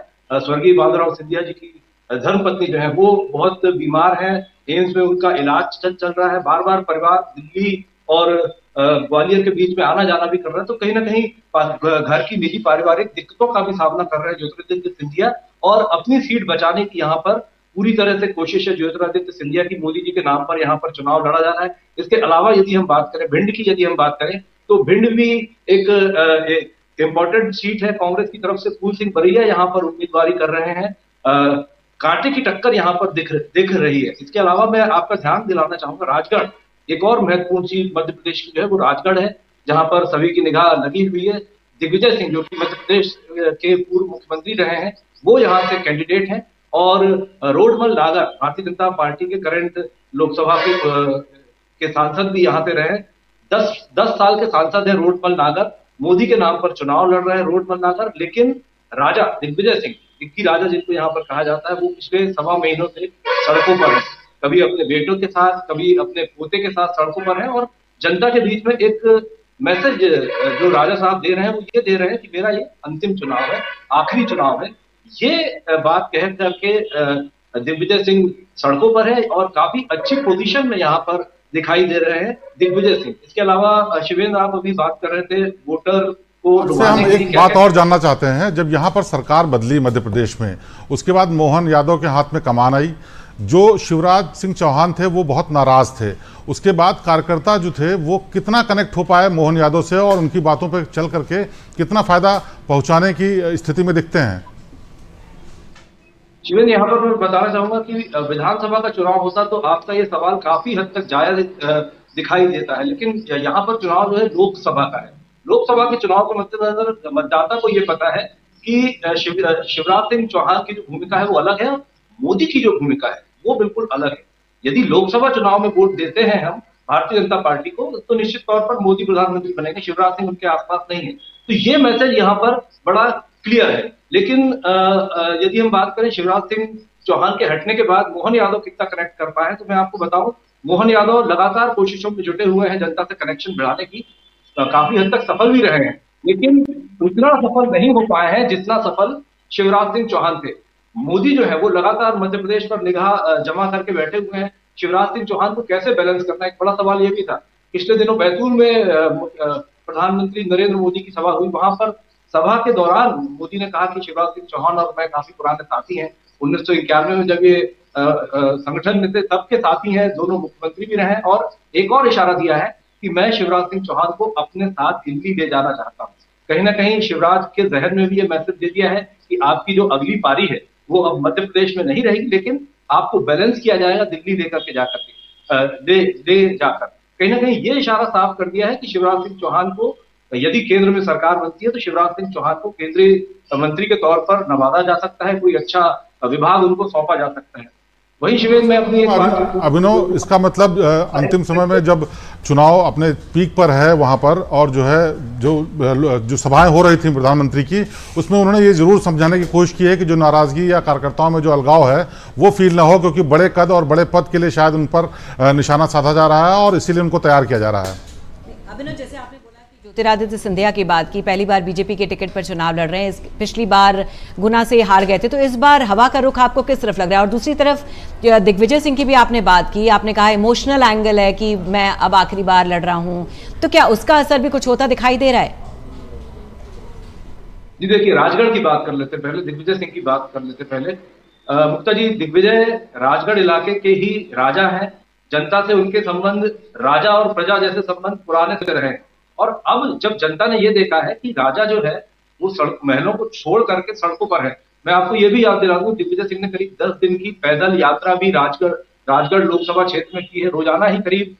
स्वर्गीय बाबूराव सिंधिया जी की धर्मपत्नी जो है वो बहुत बीमार है, एम्स में उनका इलाज चल रहा है, बार बार परिवार दिल्ली और ग्वालियर के बीच में आना जाना भी कर रहा है, तो कहीं ना कहीं घर की निजी पारिवारिक दिक्कतों का भी सामना कर रहे हैं ज्योतिरादित्य सिंधिया, और अपनी सीट बचाने की यहाँ पर पूरी तरह से कोशिश है ज्योतिरादित्य सिंधिया की। मोदी जी के नाम पर यहाँ पर चुनाव लड़ा जा रहा है। इसके अलावा यदि हम बात करें भिंड की, यदि हम बात करें तो भिंड भी एक इम्पोर्टेंट सीट है। कांग्रेस की तरफ से फूल सिंह बरैया यहाँ पर उम्मीदवारी कर रहे हैं, कांटे की टक्कर यहाँ पर दिख दिख रही है। इसके अलावा मैं आपका ध्यान दिलाना चाहूंगा राजगढ़, एक और महत्वपूर्ण सीट मध्य प्रदेश की जो है वो राजगढ़ है, जहाँ पर सभी की निगाह लगी हुई है। दिग्विजय सिंह जो कि मध्य प्रदेश के पूर्व मुख्यमंत्री रहे हैं वो यहाँ से कैंडिडेट हैं, और रोडमल लागर भारतीय जनता पार्टी के करंट लोकसभा के, के सांसद भी यहाँ से रहे। दस दस साल के सांसद हैं रोडमल नागर, मोदी के नाम पर चुनाव लड़ रहे हैं रोडमल नागर। लेकिन राजा दिग्विजय सिंह, दिग्गी राजा जिनको यहाँ पर कहा जाता है, वो पिछले सवा महीनों से सड़कों पर है, कभी अपने बेटों के साथ कभी अपने पोते के साथ सड़कों पर है, और जनता के बीच में एक मैसेज जो राजा साहब दे रहे हैं वो ये दे रहे हैं कि मेरा ये अंतिम चुनाव है, आखिरी चुनाव है। ये बात कह करके दिग्विजय सिंह सड़कों पर है और काफी अच्छी पोजीशन में यहाँ पर दिखाई दे रहे हैं दिग्विजय सिंह। इसके अलावा शिवेंद्र, आप अभी बात कर रहे थे वोटर को लुभाने की, एक बात और जानना चाहते हैं। जब यहाँ पर सरकार बदली मध्य प्रदेश में, उसके बाद मोहन यादव के हाथ में कमान आई, जो शिवराज सिंह चौहान थे वो बहुत नाराज थे, उसके बाद कार्यकर्ता जो थे वो कितना कनेक्ट हो पाए मोहन यादव से और उनकी बातों पर चल करके कितना फायदा पहुँचाने की स्थिति में दिखते हैं? शिवेंद्र, यहाँ पर मैं बताना चाहूंगा कि विधानसभा का चुनाव होता तो आपका ये सवाल काफी हद तक जायज दिखाई देता है, लेकिन यहाँ पर चुनाव जो है लोकसभा का है। लोकसभा के चुनाव के मद्देनजर मतदाता को ये पता है कि शिवराज सिंह चौहान की जो भूमिका है वो अलग है, मोदी की जो भूमिका है वो बिल्कुल अलग है। यदि लोकसभा चुनाव में वोट देते हैं हम भारतीय जनता पार्टी को तो निश्चित तौर पर मोदी प्रधानमंत्री बनेंगे, शिवराज सिंह उनके आसपास नहीं है। तो ये मैसेज यहाँ पर बड़ा क्लियर है। लेकिन यदि हम बात करें शिवराज सिंह चौहान के हटने के बाद मोहन यादव कितना कनेक्ट कर पाए हैं, तो मैं आपको बताऊं, मोहन यादव लगातार कोशिशों में जुटे हुए हैं जनता से कनेक्शन बढ़ाने की, काफी हद तक सफल भी रहे हैं, लेकिन उतना सफल नहीं हो पाए हैं जितना सफल शिवराज सिंह चौहान थे। मोदी जो है वो लगातार मध्य प्रदेश पर निगाह जमा करके बैठे हुए हैं। शिवराज सिंह चौहान को कैसे बैलेंस करना, एक बड़ा सवाल यह भी था। पिछले दिनों बैतूल में प्रधानमंत्री नरेंद्र मोदी की सभा हुई, वहां पर सभा के दौरान मोदी ने कहा कि शिवराज सिंह चौहान और मैं काफी पुराने साथी हैं, उन्नीस सौ इक्यानवे में जब ये संगठन में थे तब के साथी हैं, दोनों मुख्यमंत्री भी रहे। और एक और इशारा दिया है कि मैं शिवराज सिंह चौहान को अपने साथ दिल्ली ले जाना चाहता हूँ। कहीं ना कहीं शिवराज के जहन में भी ये मैसेज दे दिया है कि आपकी जो अगली पारी है वो अब मध्य प्रदेश में नहीं रहेगी, लेकिन आपको बैलेंस किया जाएगा दिल्ली लेकर के जाकर के दे जाकर। कहीं ना कहीं ये इशारा साफ कर दिया है कि शिवराज सिंह चौहान को यदि केंद्र में सरकार बनती है तो शिवराज सिंह चौहान को केंद्रीय मंत्री के तौर पर नवाजा जा सकता है, कोई अच्छा विभाग उनको सौंपा जा सकता है। वही शिवेंद्र में अपनी अभिनव, इसका मतलब अंतिम समय में जब चुनाव अपने पीक पर है वहाँ पर, और जो है जो जो सभाएं हो रही थी प्रधानमंत्री की, उसमें उन्होंने ये जरूर समझाने की कोशिश की है कि जो नाराज़गी या कार्यकर्ताओं में जो अलगाव है वो फील ना हो, क्योंकि बड़े कद और बड़े पद के लिए शायद उन पर निशाना साधा जा रहा है और इसीलिए उनको तैयार किया जा रहा है। अभिनव, जैसे आपने ज्योतिरादित्य सिंधिया की बात की, पहली बार बीजेपी के टिकट पर चुनाव लड़ रहे हैं, पिछली बार गुना से हार गए थे, तो इस बार हवा का रुख आपको किस तरफ लग रहा है? और दूसरी तरफ दिग्विजय सिंह की भी आपने बात की, आपने कहा इमोशनल एंगल है कि मैं अब आखिरी बार लड़ रहा हूं, तो क्या उसका असर भी कुछ होता दिखाई दे रहा है? जी देखिए, राजगढ़ की बात कर लेते पहले, दिग्विजय सिंह की बात कर लेते पहले। मुक्ता जी, दिग्विजय राजगढ़ इलाके के ही राजा है, जनता से उनके संबंध राजा और प्रजा जैसे संबंध पुराने से रहे, और अब जब जनता ने ये देखा है कि राजा जो है वो सड़क महलों को छोड़ करके सड़कों पर है। मैं आपको ये भी याद दिला दूं, दिग्विजय सिंह ने करीब दस दिन की पैदल यात्रा भी राजगढ़ राजगढ़ लोकसभा क्षेत्र में की है। रोजाना ही करीब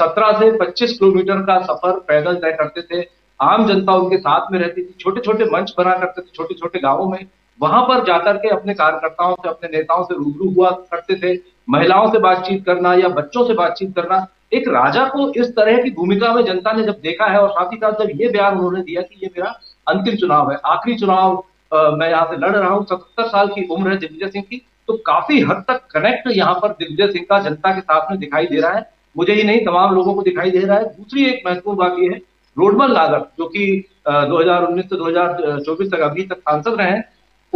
सत्रह से पच्चीस किलोमीटर का सफर पैदल तय करते थे, आम जनता उनके साथ में रहती थी, छोटे छोटे मंच बना करते थे छोटे छोटे गाँवों में, वहां पर जाकर के अपने कार्यकर्ताओं से अपने नेताओं से रूबरू हुआ करते थे। महिलाओं से बातचीत करना या बच्चों से बातचीत करना, एक राजा को इस तरह की भूमिका में जनता ने जब देखा है, और साथ ही साथ जब ये बयान उन्होंने दिया कि ये मेरा अंतिम चुनाव है, आखिरी चुनाव आ, मैं यहाँ से लड़ रहा हूँ, सत्तर साल की उम्र है दिग्विजय सिंह की, तो काफी हद तक कनेक्ट यहाँ पर दिग्विजय सिंह का जनता के साथ में दिखाई दे रहा है। मुझे ही नहीं, तमाम लोगों को दिखाई दे रहा है। दूसरी एक महत्वपूर्ण बात यह है, रोडमल नागर जो कि दो हजार उन्नीस से दो हजार चौबीस तक अभी तक सांसद रहे हैं,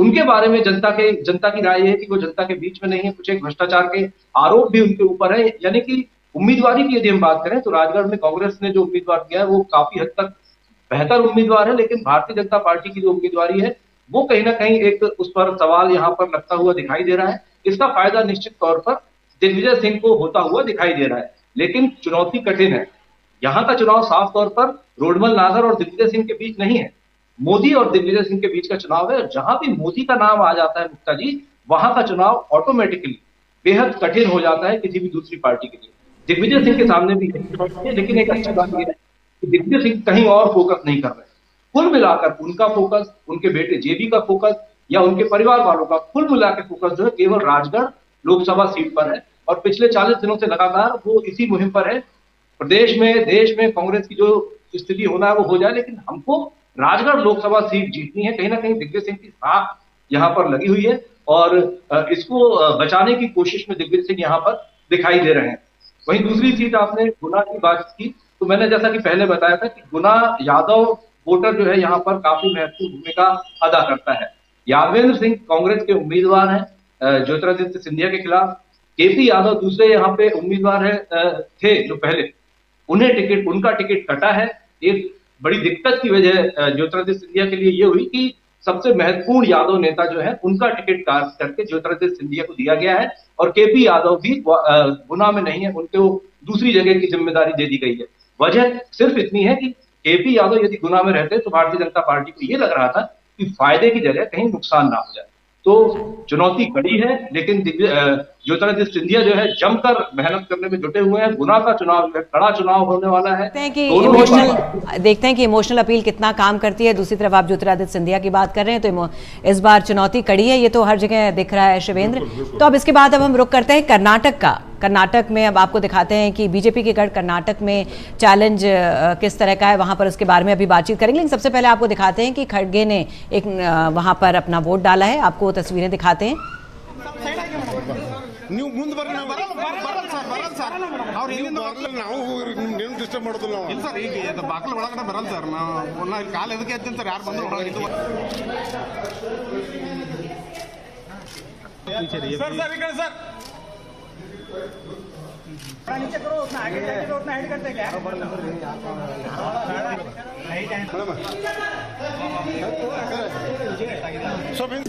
उनके बारे में जनता के जनता की राय है कि वो जनता के बीच में नहीं है। कुछ एक भ्रष्टाचार के आरोप भी उनके ऊपर है, यानी कि उम्मीदवारी की यदि हम बात करें तो राजगढ़ में कांग्रेस ने जो उम्मीदवार दिया है वो काफी हद तक बेहतर उम्मीदवार है, लेकिन भारतीय जनता पार्टी की जो उम्मीदवारी है वो कहीं ना कहीं एक उस पर सवाल यहाँ पर लगता हुआ दिखाई दे रहा है। इसका फायदा निश्चित तौर पर दिग्विजय सिंह को होता हुआ दिखाई दे रहा है, लेकिन चुनौती कठिन है। यहाँ का चुनाव साफ तौर पर रोडमल नागर और दिग्विजय सिंह के बीच नहीं है, मोदी और दिग्विजय सिंह के बीच का चुनाव है। जहां भी मोदी का नाम आ जाता है मुक्ता जी, वहां का चुनाव ऑटोमेटिकली बेहद कठिन हो जाता है किसी भी दूसरी पार्टी के लिए। दिग्विजय सिंह के सामने भी है, लेकिन एक अच्छी बात यह है कि दिग्विजय सिंह कहीं और फोकस नहीं कर रहे। कुल मिलाकर उनका फोकस, उनके बेटे जेबी का फोकस या उनके परिवार वालों का कुल मिलाकर फोकस जो है केवल राजगढ़ लोकसभा सीट पर है, और पिछले चालीस दिनों से लगातार वो इसी मुहिम पर है। प्रदेश में, देश में कांग्रेस की जो स्थिति होना है वो हो जाए, लेकिन हमको राजगढ़ लोकसभा सीट जीतनी है। कहीं ना कहीं दिग्विजय सिंह की साख यहाँ पर लगी हुई है और इसको बचाने की कोशिश में दिग्विजय सिंह यहाँ पर दिखाई दे रहे हैं। वहीं दूसरी चीज, आपने गुना की बात की, तो मैंने जैसा कि पहले बताया था कि गुना यादव वोटर जो है यहाँ पर काफी महत्वपूर्ण भूमिका अदा करता है। यादवेंद्र सिंह कांग्रेस के उम्मीदवार हैं ज्योतिरादित्य सिंधिया के खिलाफ, केपी यादव दूसरे यहाँ पे उम्मीदवार है थे जो पहले, उन्हें टिकट उनका टिकट कटा है। एक बड़ी दिक्कत की वजह ज्योतिरादित्य सिंधिया के लिए ये हुई कि सबसे महत्वपूर्ण यादव नेता जो है उनका टिकट काट करके ज्योतिरादित्य सिंधिया को दिया गया है, और केपी यादव भी गुना में नहीं है, उनको दूसरी जगह की जिम्मेदारी दे दी गई है। वजह सिर्फ इतनी है कि केपी यादव यदि गुना में रहते तो भारतीय जनता पार्टी को ये लग रहा था कि फायदे की जगह कहीं नुकसान ना हो जाए। तो चुनौती कड़ी है, लेकिन ज्योतिरादित्य सिंधिया जो है जमकर मेहनत करने में जुटे हुए हैं। गुना का चुनाव जो है कड़ा चुनाव होने वाला है। इमोशनल देखते हैं कि इमोशनल अपील कितना काम करती है। दूसरी तरफ आप ज्योतिरादित्य सिंधिया की बात कर रहे हैं, तो इस बार चुनौती कड़ी है, ये तो हर जगह दिख रहा है शिवेंद्र। तो अब इसके बाद अब हम रुक करते हैं कर्नाटक का। कर्नाटक में अब आपको दिखाते हैं कि बीजेपी के गढ़ कर्नाटक में चैलेंज किस तरह का है, वहाँ पर उसके बारे में अभी बातचीत करेंगे। लेकिन सबसे पहले आपको दिखाते हैं कि खड़गे ने एक वहाँ पर अपना वोट डाला है, आपको तस्वीरें दिखाते हैं। सर सर सर थोड़ा नीचे करो, उतना आगे जाके तो उतना हेड करते क्या?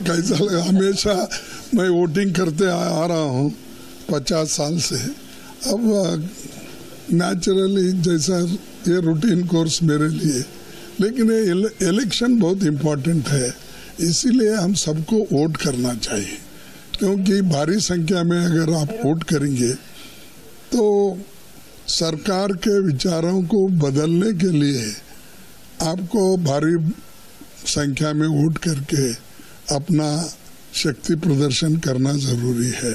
कैसा लगा? हमेशा मैं वोटिंग करते आ रहा हूँ पचास साल से। अब नेचुरली जैसा ये रूटीन कोर्स मेरे लिए, लेकिन ये इलेक्शन बहुत इम्पोर्टेंट है, इसीलिए हम सबको वोट करना चाहिए। क्योंकि भारी संख्या में अगर आप वोट करेंगे तो सरकार के विचारों को बदलने के लिए आपको भारी संख्या में वोट करके अपना शक्ति प्रदर्शन करना ज़रूरी है।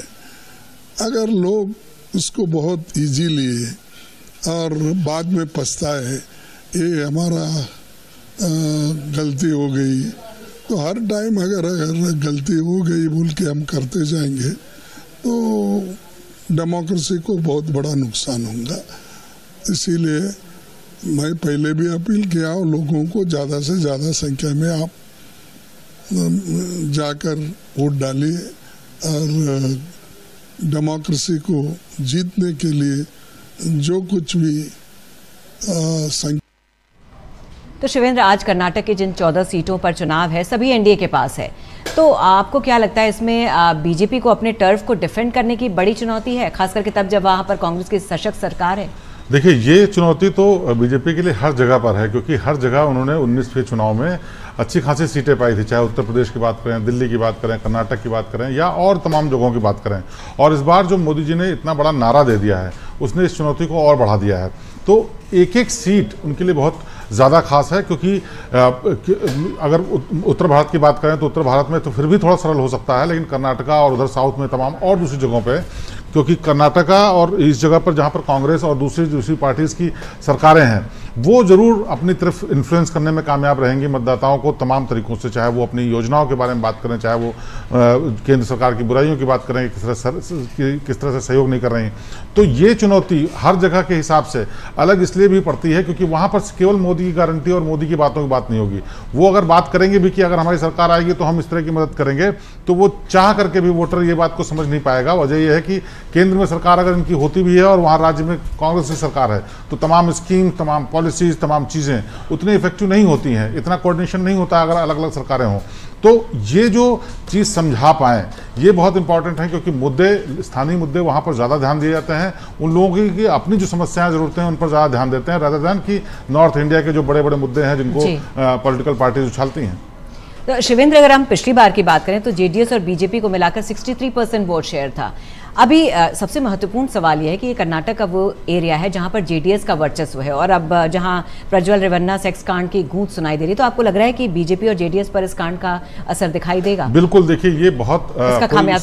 अगर लोग उसको बहुत इजी लिए और बाद में पछताए ये हमारा आ, गलती हो गई, तो हर टाइम अगर अगर गलती हो गई बोल के हम करते जाएंगे तो डेमोक्रेसी को बहुत बड़ा नुकसान होगा। इसीलिए मैं पहले भी अपील किया और लोगों को ज़्यादा से ज़्यादा संख्या में आप जाकर वोट डालिए और डेमोक्रेसी को जीतने के लिए जो कुछ भी आ, तो शिवेंद्र, आज कर्नाटक की जिन चौदह सीटों पर चुनाव है सभी एनडीए के पास है, तो आपको क्या लगता है इसमें बीजेपी को अपने टर्फ को डिफेंड करने की बड़ी चुनौती है, खास करके तब जब वहाँ पर कांग्रेस की सशक्त सरकार है? देखिए, ये चुनौती तो बीजेपी के लिए हर जगह पर है, क्योंकि हर जगह उन्होंने उन्नीसवें चुनाव में अच्छी खासी सीटें पाई थी, चाहे उत्तर प्रदेश की बात करें, दिल्ली की बात करें, कर्नाटक की बात करें या और तमाम जगहों की बात करें। और इस बार जो मोदी जी ने इतना बड़ा नारा दे दिया है उसने इस चुनौती को और बढ़ा दिया है। तो एक एक सीट उनके लिए बहुत ज़्यादा खास है, क्योंकि अगर उत्तर भारत की बात करें तो उत्तर भारत में तो फिर भी थोड़ा सरल हो सकता है, लेकिन कर्नाटका और उधर साउथ में तमाम और दूसरी जगहों पे, क्योंकि कर्नाटका और इस जगह पर जहाँ पर कांग्रेस और दूसरी दूसरी पार्टीज़ की सरकारें हैं वो ज़रूर अपनी तरफ इन्फ्लुएंस करने में कामयाब रहेंगी मतदाताओं को तमाम तरीक़ों से, चाहे वो अपनी योजनाओं के बारे में बात करें, चाहे वो केंद्र सरकार की बुराइयों की बात करें, किस तरह किस तरह से सहयोग नहीं कर रही। तो ये चुनौती हर जगह के हिसाब से अलग इसलिए भी पड़ती है क्योंकि वहाँ पर केवल मोदी की गारंटी और मोदी की बातों की बात नहीं होगी। वो अगर बात करेंगे भी कि अगर हमारी सरकार आएगी तो हम इस तरह की मदद करेंगे, तो वो चाह करके भी वोटर ये बात को समझ नहीं पाएगा। वजह यह है कि केंद्र में सरकार अगर इनकी होती भी है और वहाँ राज्य में कांग्रेस की सरकार है तो तमाम स्कीम, तमाम पॉलिसीज़, तमाम चीज़ें उतनी इफेक्टिव नहीं होती हैं, इतना कोऑर्डिनेशन नहीं होता अगर अलग अलग सरकारें हों। तो ये जो चीज़ समझा पाएँ ये बहुत इंपॉर्टेंट है, क्योंकि मुद्दे, स्थानीय मुद्दे वहाँ पर ज़्यादा ध्यान दिए जाते हैं, उन लोगों की अपनी जो समस्याएं, ज़रूरतें हैं उन पर ज़्यादा ध्यान देते हैं, रादर देन कि नॉर्थ इंडिया के जो बड़े बड़े मुद्दे हैं जिनको पॉलिटिकल पार्टीज उछालती हैं। तो शिवेंद्र, अगर हम पिछली बार की बात करें तो जेडीएस और बीजेपी को मिलाकर sixty three percent vote share था। अभी सबसे महत्वपूर्ण सवाल यह है कि ये कर्नाटक का वो एरिया है जहाँ पर जेडीएस का वर्चस्व है, और अब जहाँ प्रज्वल रेवन्ना सेक्स कांड की गूंज सुनाई दे रही है, तो आपको लग रहा है कि बीजेपी और जेडीएस पर इस कांड का असर दिखाई देगा? बिल्कुल, देखिए ये बहुत सामा,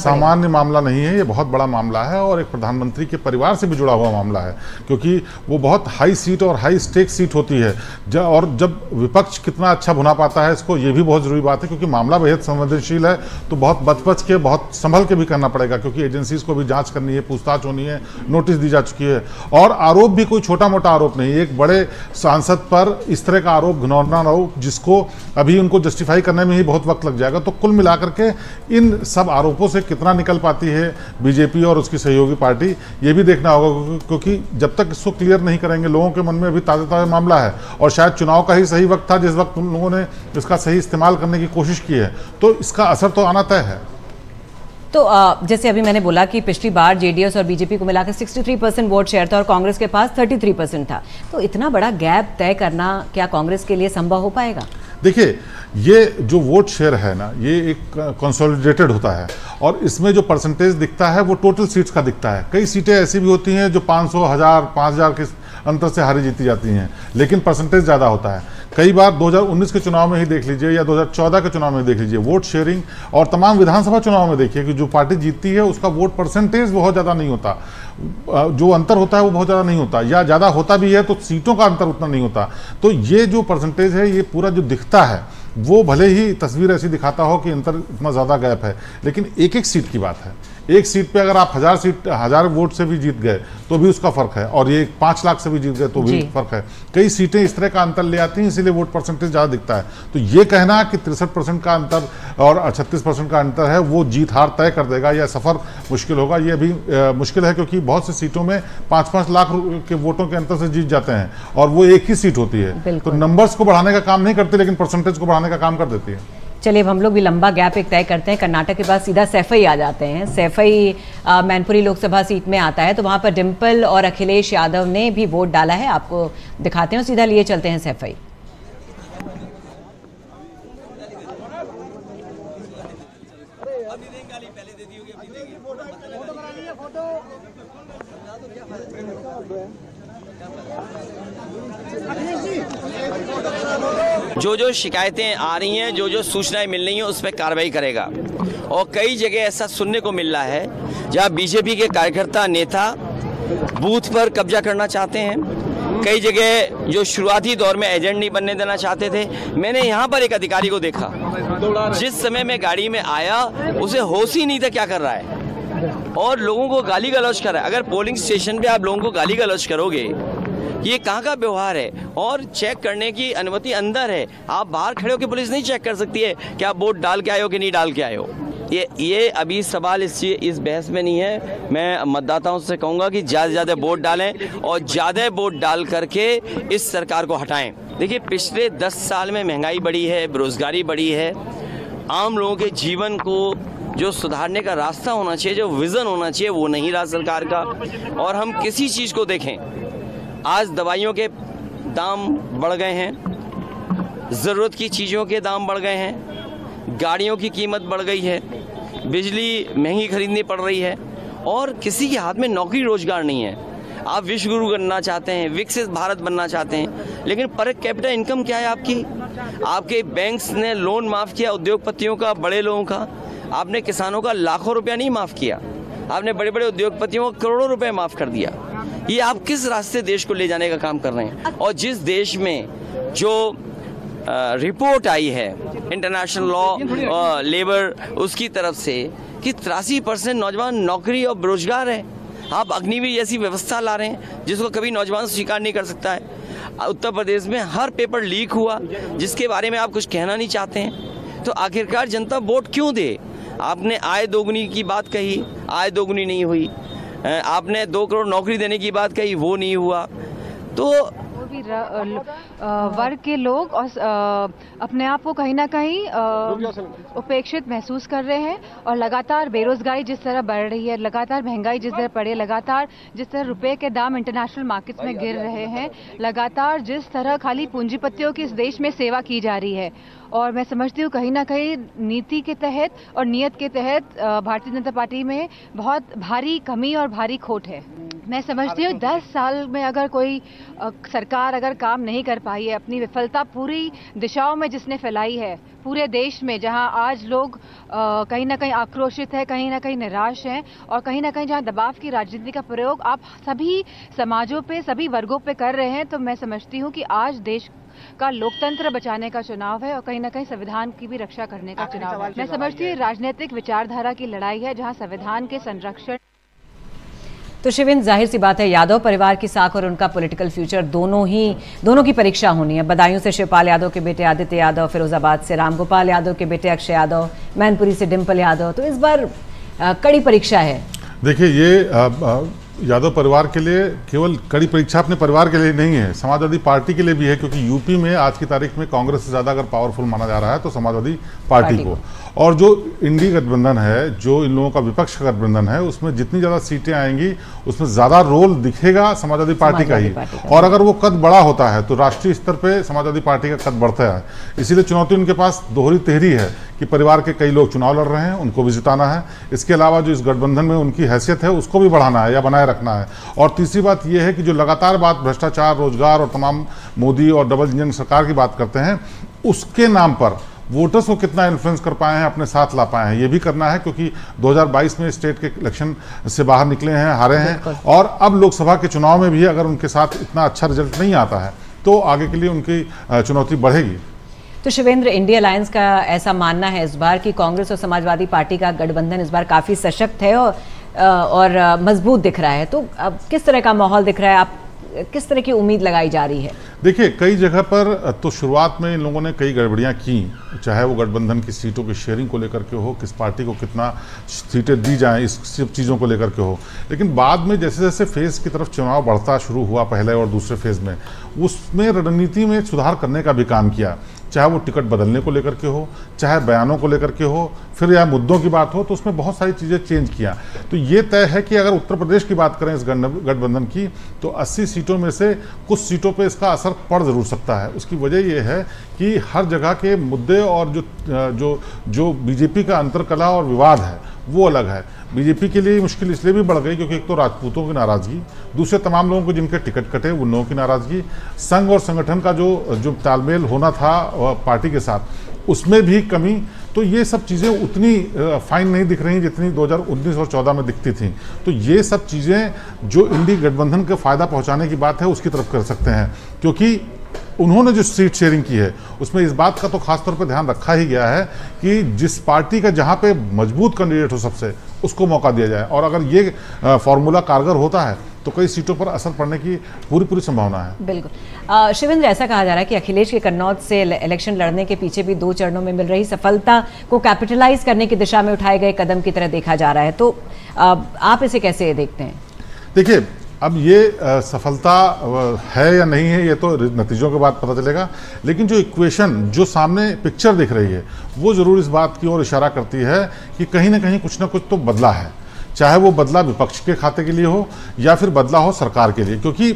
सामान्य मामला नहीं है, ये बहुत बड़ा मामला है और एक प्रधानमंत्री के परिवार से भी जुड़ा हुआ मामला है, क्योंकि वो बहुत हाई सीट और हाई स्टेक सीट होती है। और जब विपक्ष कितना अच्छा भुना पाता है इसको, ये भी बहुत जरूरी बात है, क्योंकि मामला बेहद संवेदनशील है, तो बहुत बचपच के, बहुत संभल के भी करना पड़ेगा, क्योंकि एजेंसीज को भी जांच करनी है, पूछताछ होनी है, नोटिस दी जा चुकी है। और आरोप भी कोई छोटा मोटा आरोप नहीं, एक बड़े सांसद पर इस तरह का आरोप, घिनौना आरोप, जिसको अभी उनको जस्टिफाई करने में ही बहुत वक्त लग जाएगा। तो कुल मिलाकर के इन सब आरोपों से कितना निकल पाती है बीजेपी और उसकी सहयोगी पार्टी, ये भी देखना होगा, क्योंकि जब तक इसको क्लियर नहीं करेंगे, लोगों के मन में अभी ताज़ा ताज़ा मामला है और शायद चुनाव का ही सही वक्त था जिस वक्त उन लोगों ने इसका सही इस्तेमाल करने की कोशिश की है, तो इसका असर तो आना तय है। तो जैसे अभी मैंने बोला कि पिछली बार जेडीएस और बीजेपी को मिलाकर तिरसठ परसेंट वोट शेयर था और कांग्रेस के पास तैंतीस परसेंट था, तो इतना बड़ा गैप तय करना क्या कांग्रेस के लिए संभव हो पाएगा? देखिए, ये जो वोट शेयर है ना, ये एक कंसोलिडेटेड होता है और इसमें जो परसेंटेज दिखता है वो टोटल सीट्स का दिखता है। कई सीटें ऐसी भी होती हैं जो पाँच सौ हज़ार पाँच हज़ार के अंतर से हारी जीती जाती हैं, लेकिन परसेंटेज ज़्यादा होता है। कई बार दो हज़ार उन्नीस के चुनाव में ही देख लीजिए या दो हज़ार चौदह के चुनाव में देख लीजिए, वोट शेयरिंग और तमाम विधानसभा चुनाव में देखिए कि जो पार्टी जीतती है उसका वोट परसेंटेज बहुत ज़्यादा नहीं होता, जो अंतर होता है वो बहुत ज़्यादा नहीं होता, या ज़्यादा होता भी है तो सीटों का अंतर उतना नहीं होता। तो ये जो परसेंटेज है, ये पूरा जो दिखता है वो भले ही तस्वीर ऐसी दिखाता हो कि अंतर इतना ज़्यादा गैप है, लेकिन एक एक सीट की बात है, एक सीट पे अगर आप हजार सीट हजार वोट से भी जीत गए तो भी उसका फर्क है, और ये पांच लाख से भी जीत गए तो भी फर्क है। कई सीटें इस तरह का अंतर ले आती हैं, इसीलिए वोट परसेंटेज ज्यादा दिखता है। तो ये कहना कि तिरसठ परसेंट का अंतर और छत्तीस परसेंट का अंतर है वो जीत हार तय कर देगा या सफर मुश्किल होगा, ये भी मुश्किल है, क्योंकि बहुत सी सीटों में पांच पांच लाख के वोटों के अंतर से जीत जाते हैं और वो एक ही सीट होती है। तो नंबर्स को बढ़ाने का काम नहीं करती, लेकिन परसेंटेज को बढ़ाने का काम कर देती है। चलिए हम लोग भी लंबा गैप एक तय करते हैं, कर्नाटक के बाद सीधा सैफई आ जाते हैं। सैफई मैनपुरी लोकसभा सीट में आता है, तो वहाँ पर डिम्पल और अखिलेश यादव ने भी वोट डाला है, आपको दिखाते हैं। सीधा लिए चलते हैं सैफई। जो जो शिकायतें आ रही हैं, जो जो सूचनाएं मिल रही हैं, उस पर कार्रवाई करेगा। और कई जगह ऐसा सुनने को मिल रहा है जहां बीजेपी के कार्यकर्ता नेता बूथ पर कब्जा करना चाहते हैं, कई जगह जो शुरुआती दौर में एजेंट नहीं बनने देना चाहते थे। मैंने यहां पर एक अधिकारी को देखा, जिस समय मैं गाड़ी में आया उसे होश ही नहीं था क्या कर रहा है, और लोगों को गाली गलौज कर रहा है। अगर पोलिंग स्टेशन पर आप लोगों को गाली गलौज करोगे, ये कहाँ का व्यवहार है? और चेक करने की अनुमति अंदर है, आप बाहर खड़े होकर पुलिस नहीं चेक कर सकती है कि आप वोट डाल के आए हो कि नहीं डाल के आए हो। ये ये अभी सवाल इस चीज इस बहस में नहीं है। मैं मतदाताओं से कहूँगा कि ज़्यादा से ज़्यादा वोट डालें और ज़्यादा वोट डाल करके इस सरकार को हटाएं। देखिए, पिछले दस साल में महंगाई बढ़ी है, बेरोजगारी बढ़ी है, आम लोगों के जीवन को जो सुधारने का रास्ता होना चाहिए, जो विज़न होना चाहिए, वो नहीं रहा सरकार का। और हम किसी चीज़ को देखें, आज दवाइयों के दाम बढ़ गए हैं, ज़रूरत की चीज़ों के दाम बढ़ गए हैं, गाड़ियों की कीमत बढ़ गई है, बिजली महंगी खरीदनी पड़ रही है, और किसी के हाथ में नौकरी रोजगार नहीं है। आप विश्वगुरु बनना चाहते हैं, विकसित भारत बनना चाहते हैं, लेकिन पर कैपिटा इनकम क्या है आपकी? आपके बैंक्स ने लोन माफ़ किया उद्योगपतियों का, बड़े लोगों का, आपने किसानों का लाखों रुपया नहीं माफ़ किया, आपने बड़े बड़े उद्योगपतियों को करोड़ों रुपये माफ़ कर दिया। ये आप किस रास्ते देश को ले जाने का काम कर रहे हैं? और जिस देश में जो रिपोर्ट आई है इंटरनेशनल लॉ लेबर उसकी तरफ से कि तिरासी परसेंट नौजवान नौकरी और बेरोजगार है, आप अग्निवीर जैसी व्यवस्था ला रहे हैं जिसको कभी नौजवान स्वीकार नहीं कर सकता है। उत्तर प्रदेश में हर पेपर लीक हुआ जिसके बारे में आप कुछ कहना नहीं चाहते हैं। तो आखिरकार जनता वोट क्यों दे? आपने आय दोगुनी की बात कही, आय दोगुनी नहीं हुई। आपने दो करोड़ नौकरी देने की बात कही, वो नहीं हुआ। तो वर्ग के लोग और अपने आप को कहीं ना कहीं उपेक्षित महसूस कर रहे हैं, और लगातार बेरोजगारी जिस तरह बढ़ रही है, लगातार महंगाई जिस तरह बढ़ी, लगातार जिस तरह रुपए के दाम इंटरनेशनल मार्केट्स में गिर रहे हैं, लगातार जिस तरह खाली पूंजीपतियों की इस देश में सेवा की जा रही है, और मैं समझती हूँ कहीं ना कहीं नीति के तहत और नीयत के तहत भारतीय जनता पार्टी में बहुत भारी कमी और भारी खोट है। मैं समझती हूँ दस साल में अगर कोई आ, सरकार अगर काम नहीं कर पाई है, अपनी विफलता पूरी दिशाओं में जिसने फैलाई है पूरे देश में, जहाँ आज लोग आ, कहीं ना कहीं आक्रोशित है, कहीं ना कहीं निराश हैं, और कहीं ना कहीं जहाँ दबाव की राजनीति का प्रयोग आप सभी समाजों पे, सभी वर्गों पे कर रहे हैं, तो मैं समझती हूँ कि आज देश का लोकतंत्र बचाने का चुनाव है और कहीं ना कहीं संविधान की भी रक्षा करने का चुनाव है। मैं समझती हूँ राजनीतिक विचारधारा की लड़ाई है जहाँ संविधान के संरक्षण। तो शिवेंद्र, जाहिर सी बात है यादव परिवार की साख और उनका पॉलिटिकल फ्यूचर दोनों ही दोनों की परीक्षा होनी है। बदायूं से शिवपाल यादव के बेटे आदित्य यादव, फिरोजाबाद से रामगोपाल यादव के बेटे अक्षय यादव, मैनपुरी से डिम्पल यादव, तो इस बार आ, कड़ी परीक्षा है। देखिए, ये आ, आ, यादव परिवार के लिए केवल कड़ी परीक्षा अपने परिवार के लिए नहीं है, समाजवादी पार्टी के लिए भी है, क्योंकि यूपी में आज की तारीख में कांग्रेस से ज़्यादा अगर पावरफुल माना जा रहा है तो समाजवादी पार्टी, पार्टी को।, को और जो इंडी गठबंधन है, जो इन लोगों का विपक्ष का गठबंधन है, उसमें जितनी ज़्यादा सीटें आएंगी उसमें ज़्यादा रोल दिखेगा समाजवादी पार्टी का ही। और अगर वो कद बड़ा होता है तो राष्ट्रीय स्तर पर समाजवादी पार्टी का कद बढ़ता है। इसीलिए चुनौती उनके पास दोहरी तिहरी है कि परिवार के कई लोग चुनाव लड़ रहे हैं, उनको भी जिताना है, इसके अलावा जो इस गठबंधन में उनकी हैसियत है उसको भी बढ़ाना है या बनाए रखना है। और तीसरी बात यह है कि जो लगातार बात भ्रष्टाचार, रोजगार और तमाम मोदी और डबल इंजन सरकार की बात करते हैं, उसके नाम पर वोटर्स को कितना इन्फ्लुएंस कर पाए हैं, अपने साथ ला पाए हैं, ये भी करना है, क्योंकि दो हज़ार बाईस में स्टेट के इलेक्शन से बाहर निकले हैं, हारे हैं, और अब लोकसभा के चुनाव में भी अगर उनके साथ इतना अच्छा रिजल्ट नहीं आता है तो आगे के लिए उनकी चुनौती बढ़ेगी। तो शिवेंद्र, इंडिया अलायंस का ऐसा मानना है इस बार कि कांग्रेस और समाजवादी पार्टी का गठबंधन इस बार काफ़ी सशक्त है और, और मजबूत दिख रहा है, तो अब किस तरह का माहौल दिख रहा है, आप किस तरह की उम्मीद लगाई जा रही है? देखिए, कई जगह पर तो शुरुआत में इन लोगों ने कई गड़बड़ियां की, चाहे वो गठबंधन की सीटों की शेयरिंग को लेकर के हो, किस पार्टी को कितना सीटें दी जाएं, इस सब चीज़ों को लेकर के हो, लेकिन बाद में जैसे जैसे फेज़ की तरफ चुनाव बढ़ता शुरू हुआ पहले और दूसरे फेज़ में, उसमें रणनीति में सुधार करने का भी काम किया, चाहे वो टिकट बदलने को लेकर के हो, चाहे बयानों को लेकर के हो, फिर या मुद्दों की बात हो, तो उसमें बहुत सारी चीज़ें चेंज किया। तो ये तय है कि अगर उत्तर प्रदेश की बात करें इस गठबंधन की, तो अस्सी सीटों में से कुछ सीटों पे इसका असर पड़ जरूर सकता है। उसकी वजह ये है कि हर जगह के मुद्दे और जो जो जो बीजेपी का अंतरकला और विवाद है वो अलग है। बीजेपी के लिए मुश्किल इसलिए भी बढ़ गई क्योंकि एक तो राजपूतों की नाराज़गी, दूसरे तमाम लोगों को जिनके टिकट कटे उन लोगों की नाराज़गी, संघ और संगठन का जो जो तालमेल होना था पार्टी के साथ उसमें भी कमी, तो ये सब चीज़ें उतनी फाइन नहीं दिख रही जितनी दो हज़ार उन्नीस और चौदह में दिखती थी। तो ये सब चीज़ें जो इंडी गठबंधन को फ़ायदा पहुँचाने की बात है उसकी तरफ कर सकते हैं, क्योंकि उन्होंने जो सीट शेयरिंग की है उसमें इस बात का तो खासतौर पर ध्यान रखा ही गया है कि जिस पार्टी का जहाँ पे मजबूत कैंडिडेट हो सबसे उसको मौका दिया जाए, और अगर ये फॉर्मूला कारगर होता है तो कई सीटों पर असर पड़ने की पूरी पूरी संभावना है। बिल्कुल शिवेंद्र, ऐसा कहा जा रहा है कि अखिलेश के कन्नौज से इलेक्शन लड़ने के पीछे भी दो चरणों में मिल रही सफलता को कैपिटलाइज करने की दिशा में उठाए गए कदम की तरह देखा जा रहा है, तो आप इसे कैसे देखते हैं? देखिए, अब ये सफलता है या नहीं है ये तो नतीजों के बाद पता चलेगा, लेकिन जो इक्वेशन जो सामने पिक्चर दिख रही है वो ज़रूर इस बात की ओर इशारा करती है कि कहीं ना कहीं कुछ ना कुछ तो बदला है, चाहे वो बदला विपक्ष के खाते के लिए हो या फिर बदला हो सरकार के लिए, क्योंकि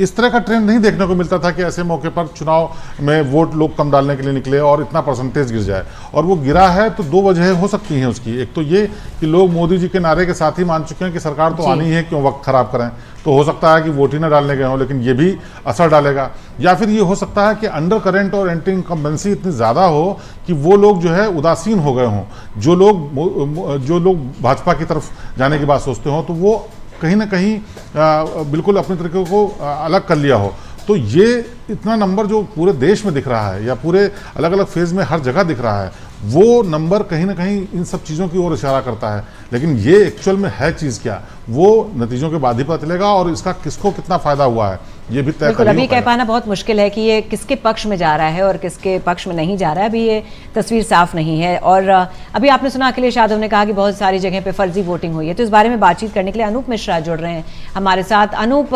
इस तरह का ट्रेंड नहीं देखने को मिलता था कि ऐसे मौके पर चुनाव में वोट लोग कम डालने के लिए निकले और इतना परसेंटेज गिर जाए। और वो गिरा है तो दो वजह हो सकती हैं उसकी, एक तो ये कि लोग मोदी जी के नारे के साथ ही मान चुके हैं कि सरकार तो आनी है, क्यों वक्त खराब करें, तो हो सकता है कि वोट ही ना डालने गए हों, लेकिन ये भी असर डालेगा। या फिर ये हो सकता है कि अंडर करेंट और एंटी इनकम्बेंसी इतनी ज़्यादा हो कि वो लोग जो है उदासीन हो गए हों, जो लोग जो लोग भाजपा की तरफ जाने की बात सोचते हों, तो वो कहीं ना कहीं आ, बिल्कुल अपने तरीके को आ, अलग कर लिया हो। तो ये इतना नंबर जो पूरे देश में दिख रहा है या पूरे अलग अलग फेज़ में हर जगह दिख रहा है, वो नंबर कहीं ना कहीं इन सब चीज़ों की ओर इशारा करता है, लेकिन ये एक्चुअल में है चीज़ क्या वो नतीजों के बाद ही पता चलेगा, और इसका किसको कितना फ़ायदा हुआ है ये भी तय अभी कह पाना बहुत मुश्किल है कि ये किसके पक्ष में जा रहा है और किसके पक्ष में नहीं जा रहा है, अभी ये तस्वीर साफ नहीं है। और अभी आपने सुना अखिलेश यादव ने कहा कि बहुत सारी जगह पे फर्जी वोटिंग हुई है, तो इस बारे में बातचीत करने के लिए अनूप मिश्रा जुड़ रहे हैं हमारे साथ। अनूप,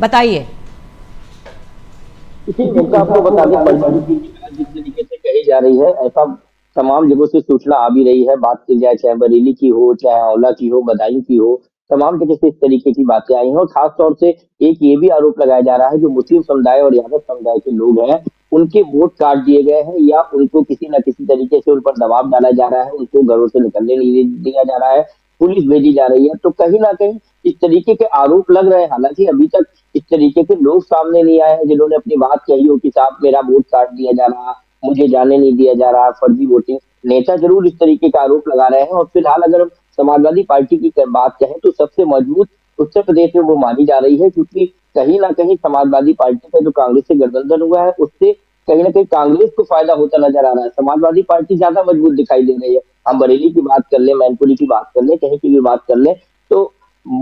बताइए। आपको बता दें जिस तरीके से कही जा रही है, ऐसा तमाम जगहों से सूचना आ भी रही है, बात की जाए चाहे बरेली की हो, चाहे औला की हो, बदायूं की हो, तमाम जगह से इस तरीके की बातें आई हैं। और खासतौर से एक ये भी आरोप लगाया जा रहा है जो मुस्लिम समुदाय और यादव समुदाय के लोग हैं उनके वोट काट दिए गए हैं या उनको किसी न किसी तरीके से उन पर दबाव डाला जा रहा है, उनको घरों से निकलने नहीं दिया जा रहा है, पुलिस भेजी जा रही है। तो कहीं ना कहीं इस तरीके के आरोप लग रहे हैं, हालांकि अभी तक इस तरीके के लोग सामने नहीं आए हैं जिन्होंने अपनी बात कही हो कि साहब मेरा वोट काट दिया जा रहा, मुझे जाने नहीं दिया जा रहा, फर्जी वोटिंग। नेता जरूर इस तरीके का आरोप लगा रहे हैं। और फिलहाल अगर हम समाजवादी पार्टी की बात कहें तो सबसे मजबूत उत्तर प्रदेश में वो मानी जा रही है, क्योंकि कहीं ना कहीं समाजवादी पार्टी का जो कांग्रेस से गठबंधन हुआ है उससे कहीं ना कहीं कांग्रेस को फायदा होता नजर आ रहा है, समाजवादी पार्टी ज्यादा मजबूत दिखाई दे रही है। हम बरेली की बात कर लें, मैनपुरी की बात कर लें, कहीं की भी बात कर लें, तो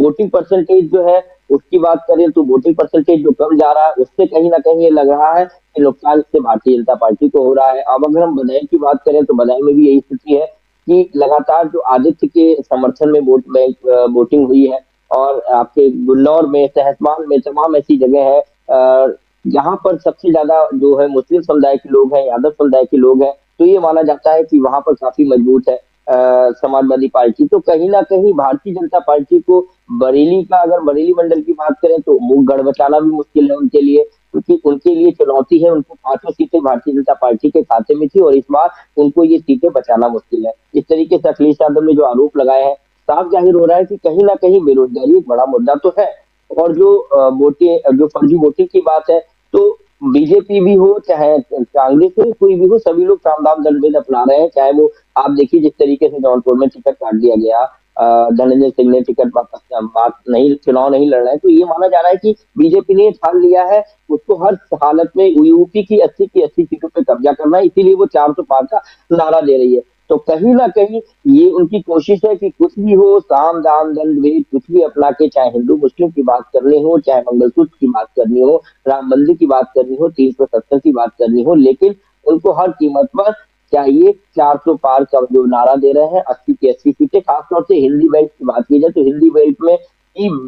वोटिंग परसेंटेज जो है उसकी बात करें तो वोटिंग परसेंटेज जो कम जा रहा है उससे कहीं ना कहीं ये लग रहा है कि नुकसान इससे भारतीय जनता पार्टी को हो रहा है। अब अगर हम बदायूं की बात करें तो बदायूं में भी यही स्थिति है कि लगातार जो आदित्य के समर्थन में वोट बैंक वोटिंग हुई है, और आपके गुन्नौर में, सहसवान में, तमाम ऐसी जगह है जहाँ पर सबसे ज्यादा जो है मुस्लिम समुदाय के लोग हैं, यादव समुदाय के लोग हैं, तो ये माना जाता है कि वहाँ पर काफी मजबूत है समाजवादी पार्टी। तो कहीं ना कहीं भारतीय जनता पार्टी को बरेली का, अगर बरेली मंडल की बात करें तो मुंह गढ़ बचाना भी मुश्किल है उनके लिए, क्योंकि उनके लिए चुनौती है, उनको पांचों सीटें भारतीय जनता पार्टी के खाते में थी और इस बार उनको ये सीटें बचाना मुश्किल है। इस तरीके से अखिलेश यादव ने जो आरोप लगाए हैं, साफ जाहिर हो रहा है कि कहीं ना कहीं बेरोजगारी एक बड़ा मुद्दा तो है, और जो वोटिंग जो फर्जी वोटिंग की बात है तो बीजेपी भी हो चाहे कांग्रेस हो कोई भी हो, सभी लोग कामधाम दंडभेद अपना रहे हैं। चाहे वो आप देखिए जिस तरीके से जौनपुर में टिकट काट दिया गया, धनंजय सिंह ने टिकट वापस नहीं चुनाव नहीं लड़ रहे हैं, तो ये माना जा रहा है कि बीजेपी ने ठान लिया है उसको हर हालत में यूपी की अस्सी की अस्सी सीटों पे कब्जा करना है, इसीलिए वो चार सौ पांच का नारा दे रही है। तो कहीं ना कहीं ये उनकी कोशिश है कि कुछ भी हो, साम दाम दंड भेद कुछ भी अपना के, चाहे हिंदू मुस्लिम की बात करनी हो, चाहे मंगलसूत्र की बात करनी हो, राम मंदिर की बात करनी हो, तीन सौ सत्तर की बात करनी हो, लेकिन उनको हर कीमत पर चाहिए चार सौ पार का जो नारा दे रहे हैं, अस्सी की अस्सी सीटें। खासतौर से हिंदी बेल्ट की बात की जाए तो हिंदी बेल्ट में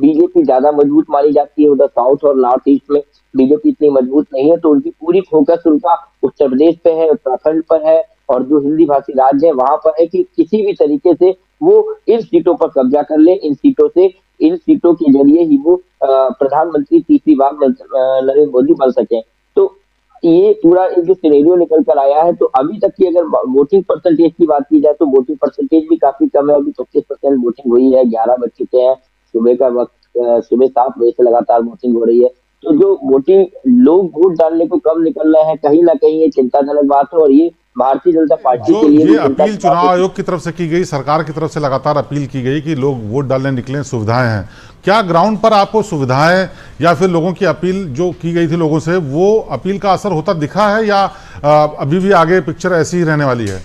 बीजेपी ज्यादा मजबूत मानी जाती है, उधर साउथ और नॉर्थ ईस्ट में बीजेपी इतनी मजबूत नहीं है, तो उनकी पूरी फोकस उनका उत्तर प्रदेश पे है, उत्तराखंड पर है और जो हिंदी भाषी राज्य है वहां पर है कि किसी भी तरीके से वो इन सीटों पर कब्जा कर ले, इन सीटों से इन सीटों के जरिए ही वो प्रधानमंत्री तीसरी बार नरेंद्र मोदी बन सके। तो ये पूरा एक जो सिनेरियो निकल कर आया है, तो अभी तक की अगर वोटिंग परसेंटेज की बात की जाए तो वोटिंग परसेंटेज भी काफी कम है, अभी पच्चीस परसेंट वोटिंग हुई है, ग्यारह बज चुके हैं, सुबह का वक्त सुबह सात बजे से लगातार वोटिंग हो रही है, तो जो वोटिंग लोग वोट डालने को कम निकल रहे हैं, कहीं ना कहीं ये चिंताजनक बात है। और ये भारतीय जनता पार्टी के लिए ये अपील चुनाव आयोग की तरफ से की गई, सरकार की तरफ से लगातार अपील की गई कि लोग वोट डालने निकलें, सुविधाएं हैं क्या ग्राउंड पर, आपको सुविधाएं या फिर लोगों की अपील जो की गई थी लोगों से, वो अपील का असर होता दिखा है या अभी भी आगे पिक्चर ऐसी ही रहने वाली है?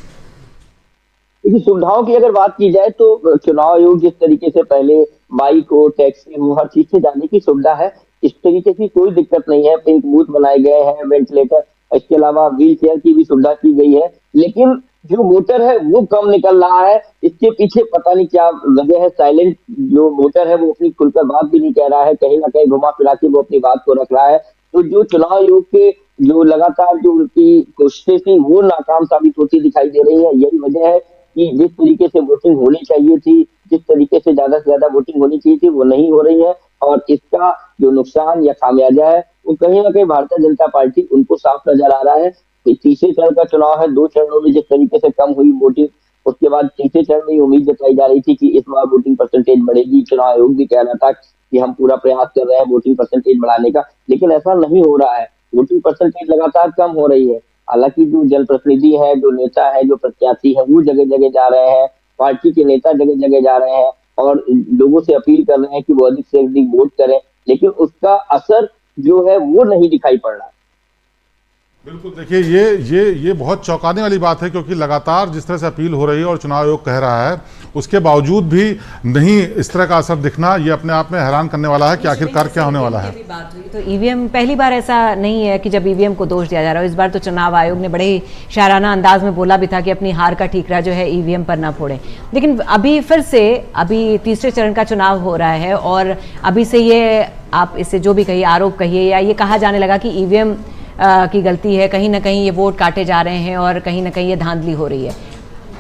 सुविधाओं की अगर बात की जाए तो चुनाव आयोग जिस तरीके से पहले बाइक हो, टैक्सी हो, हर चीज से जाने की सुविधा है, इस तरीके की कोई दिक्कत नहीं है, पिंक बूथ बनाए गए हैं, वेंटिलेटर, इसके अलावा व्हील चेयर की भी सुविधा की गई है, लेकिन जो वोटर है वो कम निकल रहा है, इसके पीछे पता नहीं क्या वजह है। साइलेंट जो वोटर है वो अपनी खुलकर बात भी नहीं कह रहा है, कहीं ना कहीं घुमा फिरा के वो अपनी बात को रख रहा है, तो जो चुनाव आयोग के जो लगातार जो उनकी कोशिशें थी वो नाकाम साबित होती दिखाई दे रही है। यही वजह है कि जिस तरीके से वोटिंग होनी चाहिए थी, जिस तरीके से ज्यादा से ज्यादा वोटिंग होनी चाहिए थी, वो नहीं हो रही है, और इसका जो नुकसान या खामियाजा है वो कहीं ना कहीं भारतीय जनता पार्टी उनको साफ नजर आ रहा है। तीसरे चरण का चुनाव है, दो चरणों में जिस तरीके से कम हुई वोटिंग, उसके बाद तीसरे चरण में उम्मीद जताई जा रही थी कि इस बार वोटिंग परसेंटेज बढ़ेगी, चुनाव आयोग भी कह रहा था कि हम पूरा प्रयास कर रहे हैं वोटिंग परसेंटेज बढ़ाने का, लेकिन ऐसा नहीं हो रहा है, वोटिंग परसेंटेज लगातार कम हो रही है। हालांकि जो जनप्रतिनिधि है, जो नेता है, जो प्रत्याशी है, वो जगह जगह जा रहे हैं, पार्टी के नेता जगह जगह जा रहे हैं और लोगों से अपील कर रहे हैं कि वो अधिक से अधिक वोट करें, लेकिन उसका असर जो है वो नहीं दिखाई पड़ रहा। बिल्कुल, देखिए ये ये ये बहुत चौंकाने वाली बात है, क्योंकि लगातार जिस तरह से अपील हो रही है और चुनाव आयोग कह रहा है, उसके बावजूद भी नहीं इस तरह का असर दिखना, ये अपने आप में हैरान करने वाला है कि आखिरकार क्या होने वाला है। तो ईवीएम पहली बार ऐसा नहीं है कि जब ईवीएम को दोष दिया जा रहा है, इस बार तो चुनाव आयोग ने बड़े ही शायराना अंदाज में बोला भी था कि अपनी हार का ठीकरा जो है ईवीएम पर ना फोड़े, लेकिन अभी फिर से अभी तीसरे चरण का चुनाव हो रहा है और अभी से ये आप इससे जो भी कहिए, आरोप कहिए या ये कहा जाने लगा कि ईवीएम की गलती है, कहीं ना कहीं ये वोट काटे जा रहे हैं और कहीं ना कहीं ये धांधली हो रही है।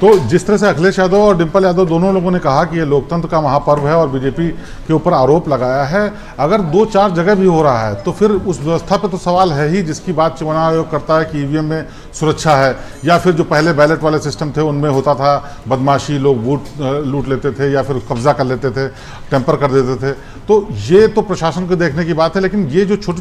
तो जिस तरह से अखिलेश यादव और डिंपल यादव दोनों लोगों ने कहा कि ये लोकतंत्र का महापर्व है और बीजेपी के ऊपर आरोप लगाया है, अगर दो चार जगह भी हो रहा है तो फिर उस व्यवस्था पे तो सवाल है ही, जिसकी बात चुनाव आयोग करता है कि ईवीएम में सुरक्षा है, या फिर जो पहले बैलेट वाले सिस्टम थे उनमें होता था बदमाशी, लोग वोट लूट लेते थे या फिर कब्जा कर लेते थे, टेम्पर कर देते थे, तो ये तो प्रशासन को देखने की बात है, लेकिन ये जो छोटी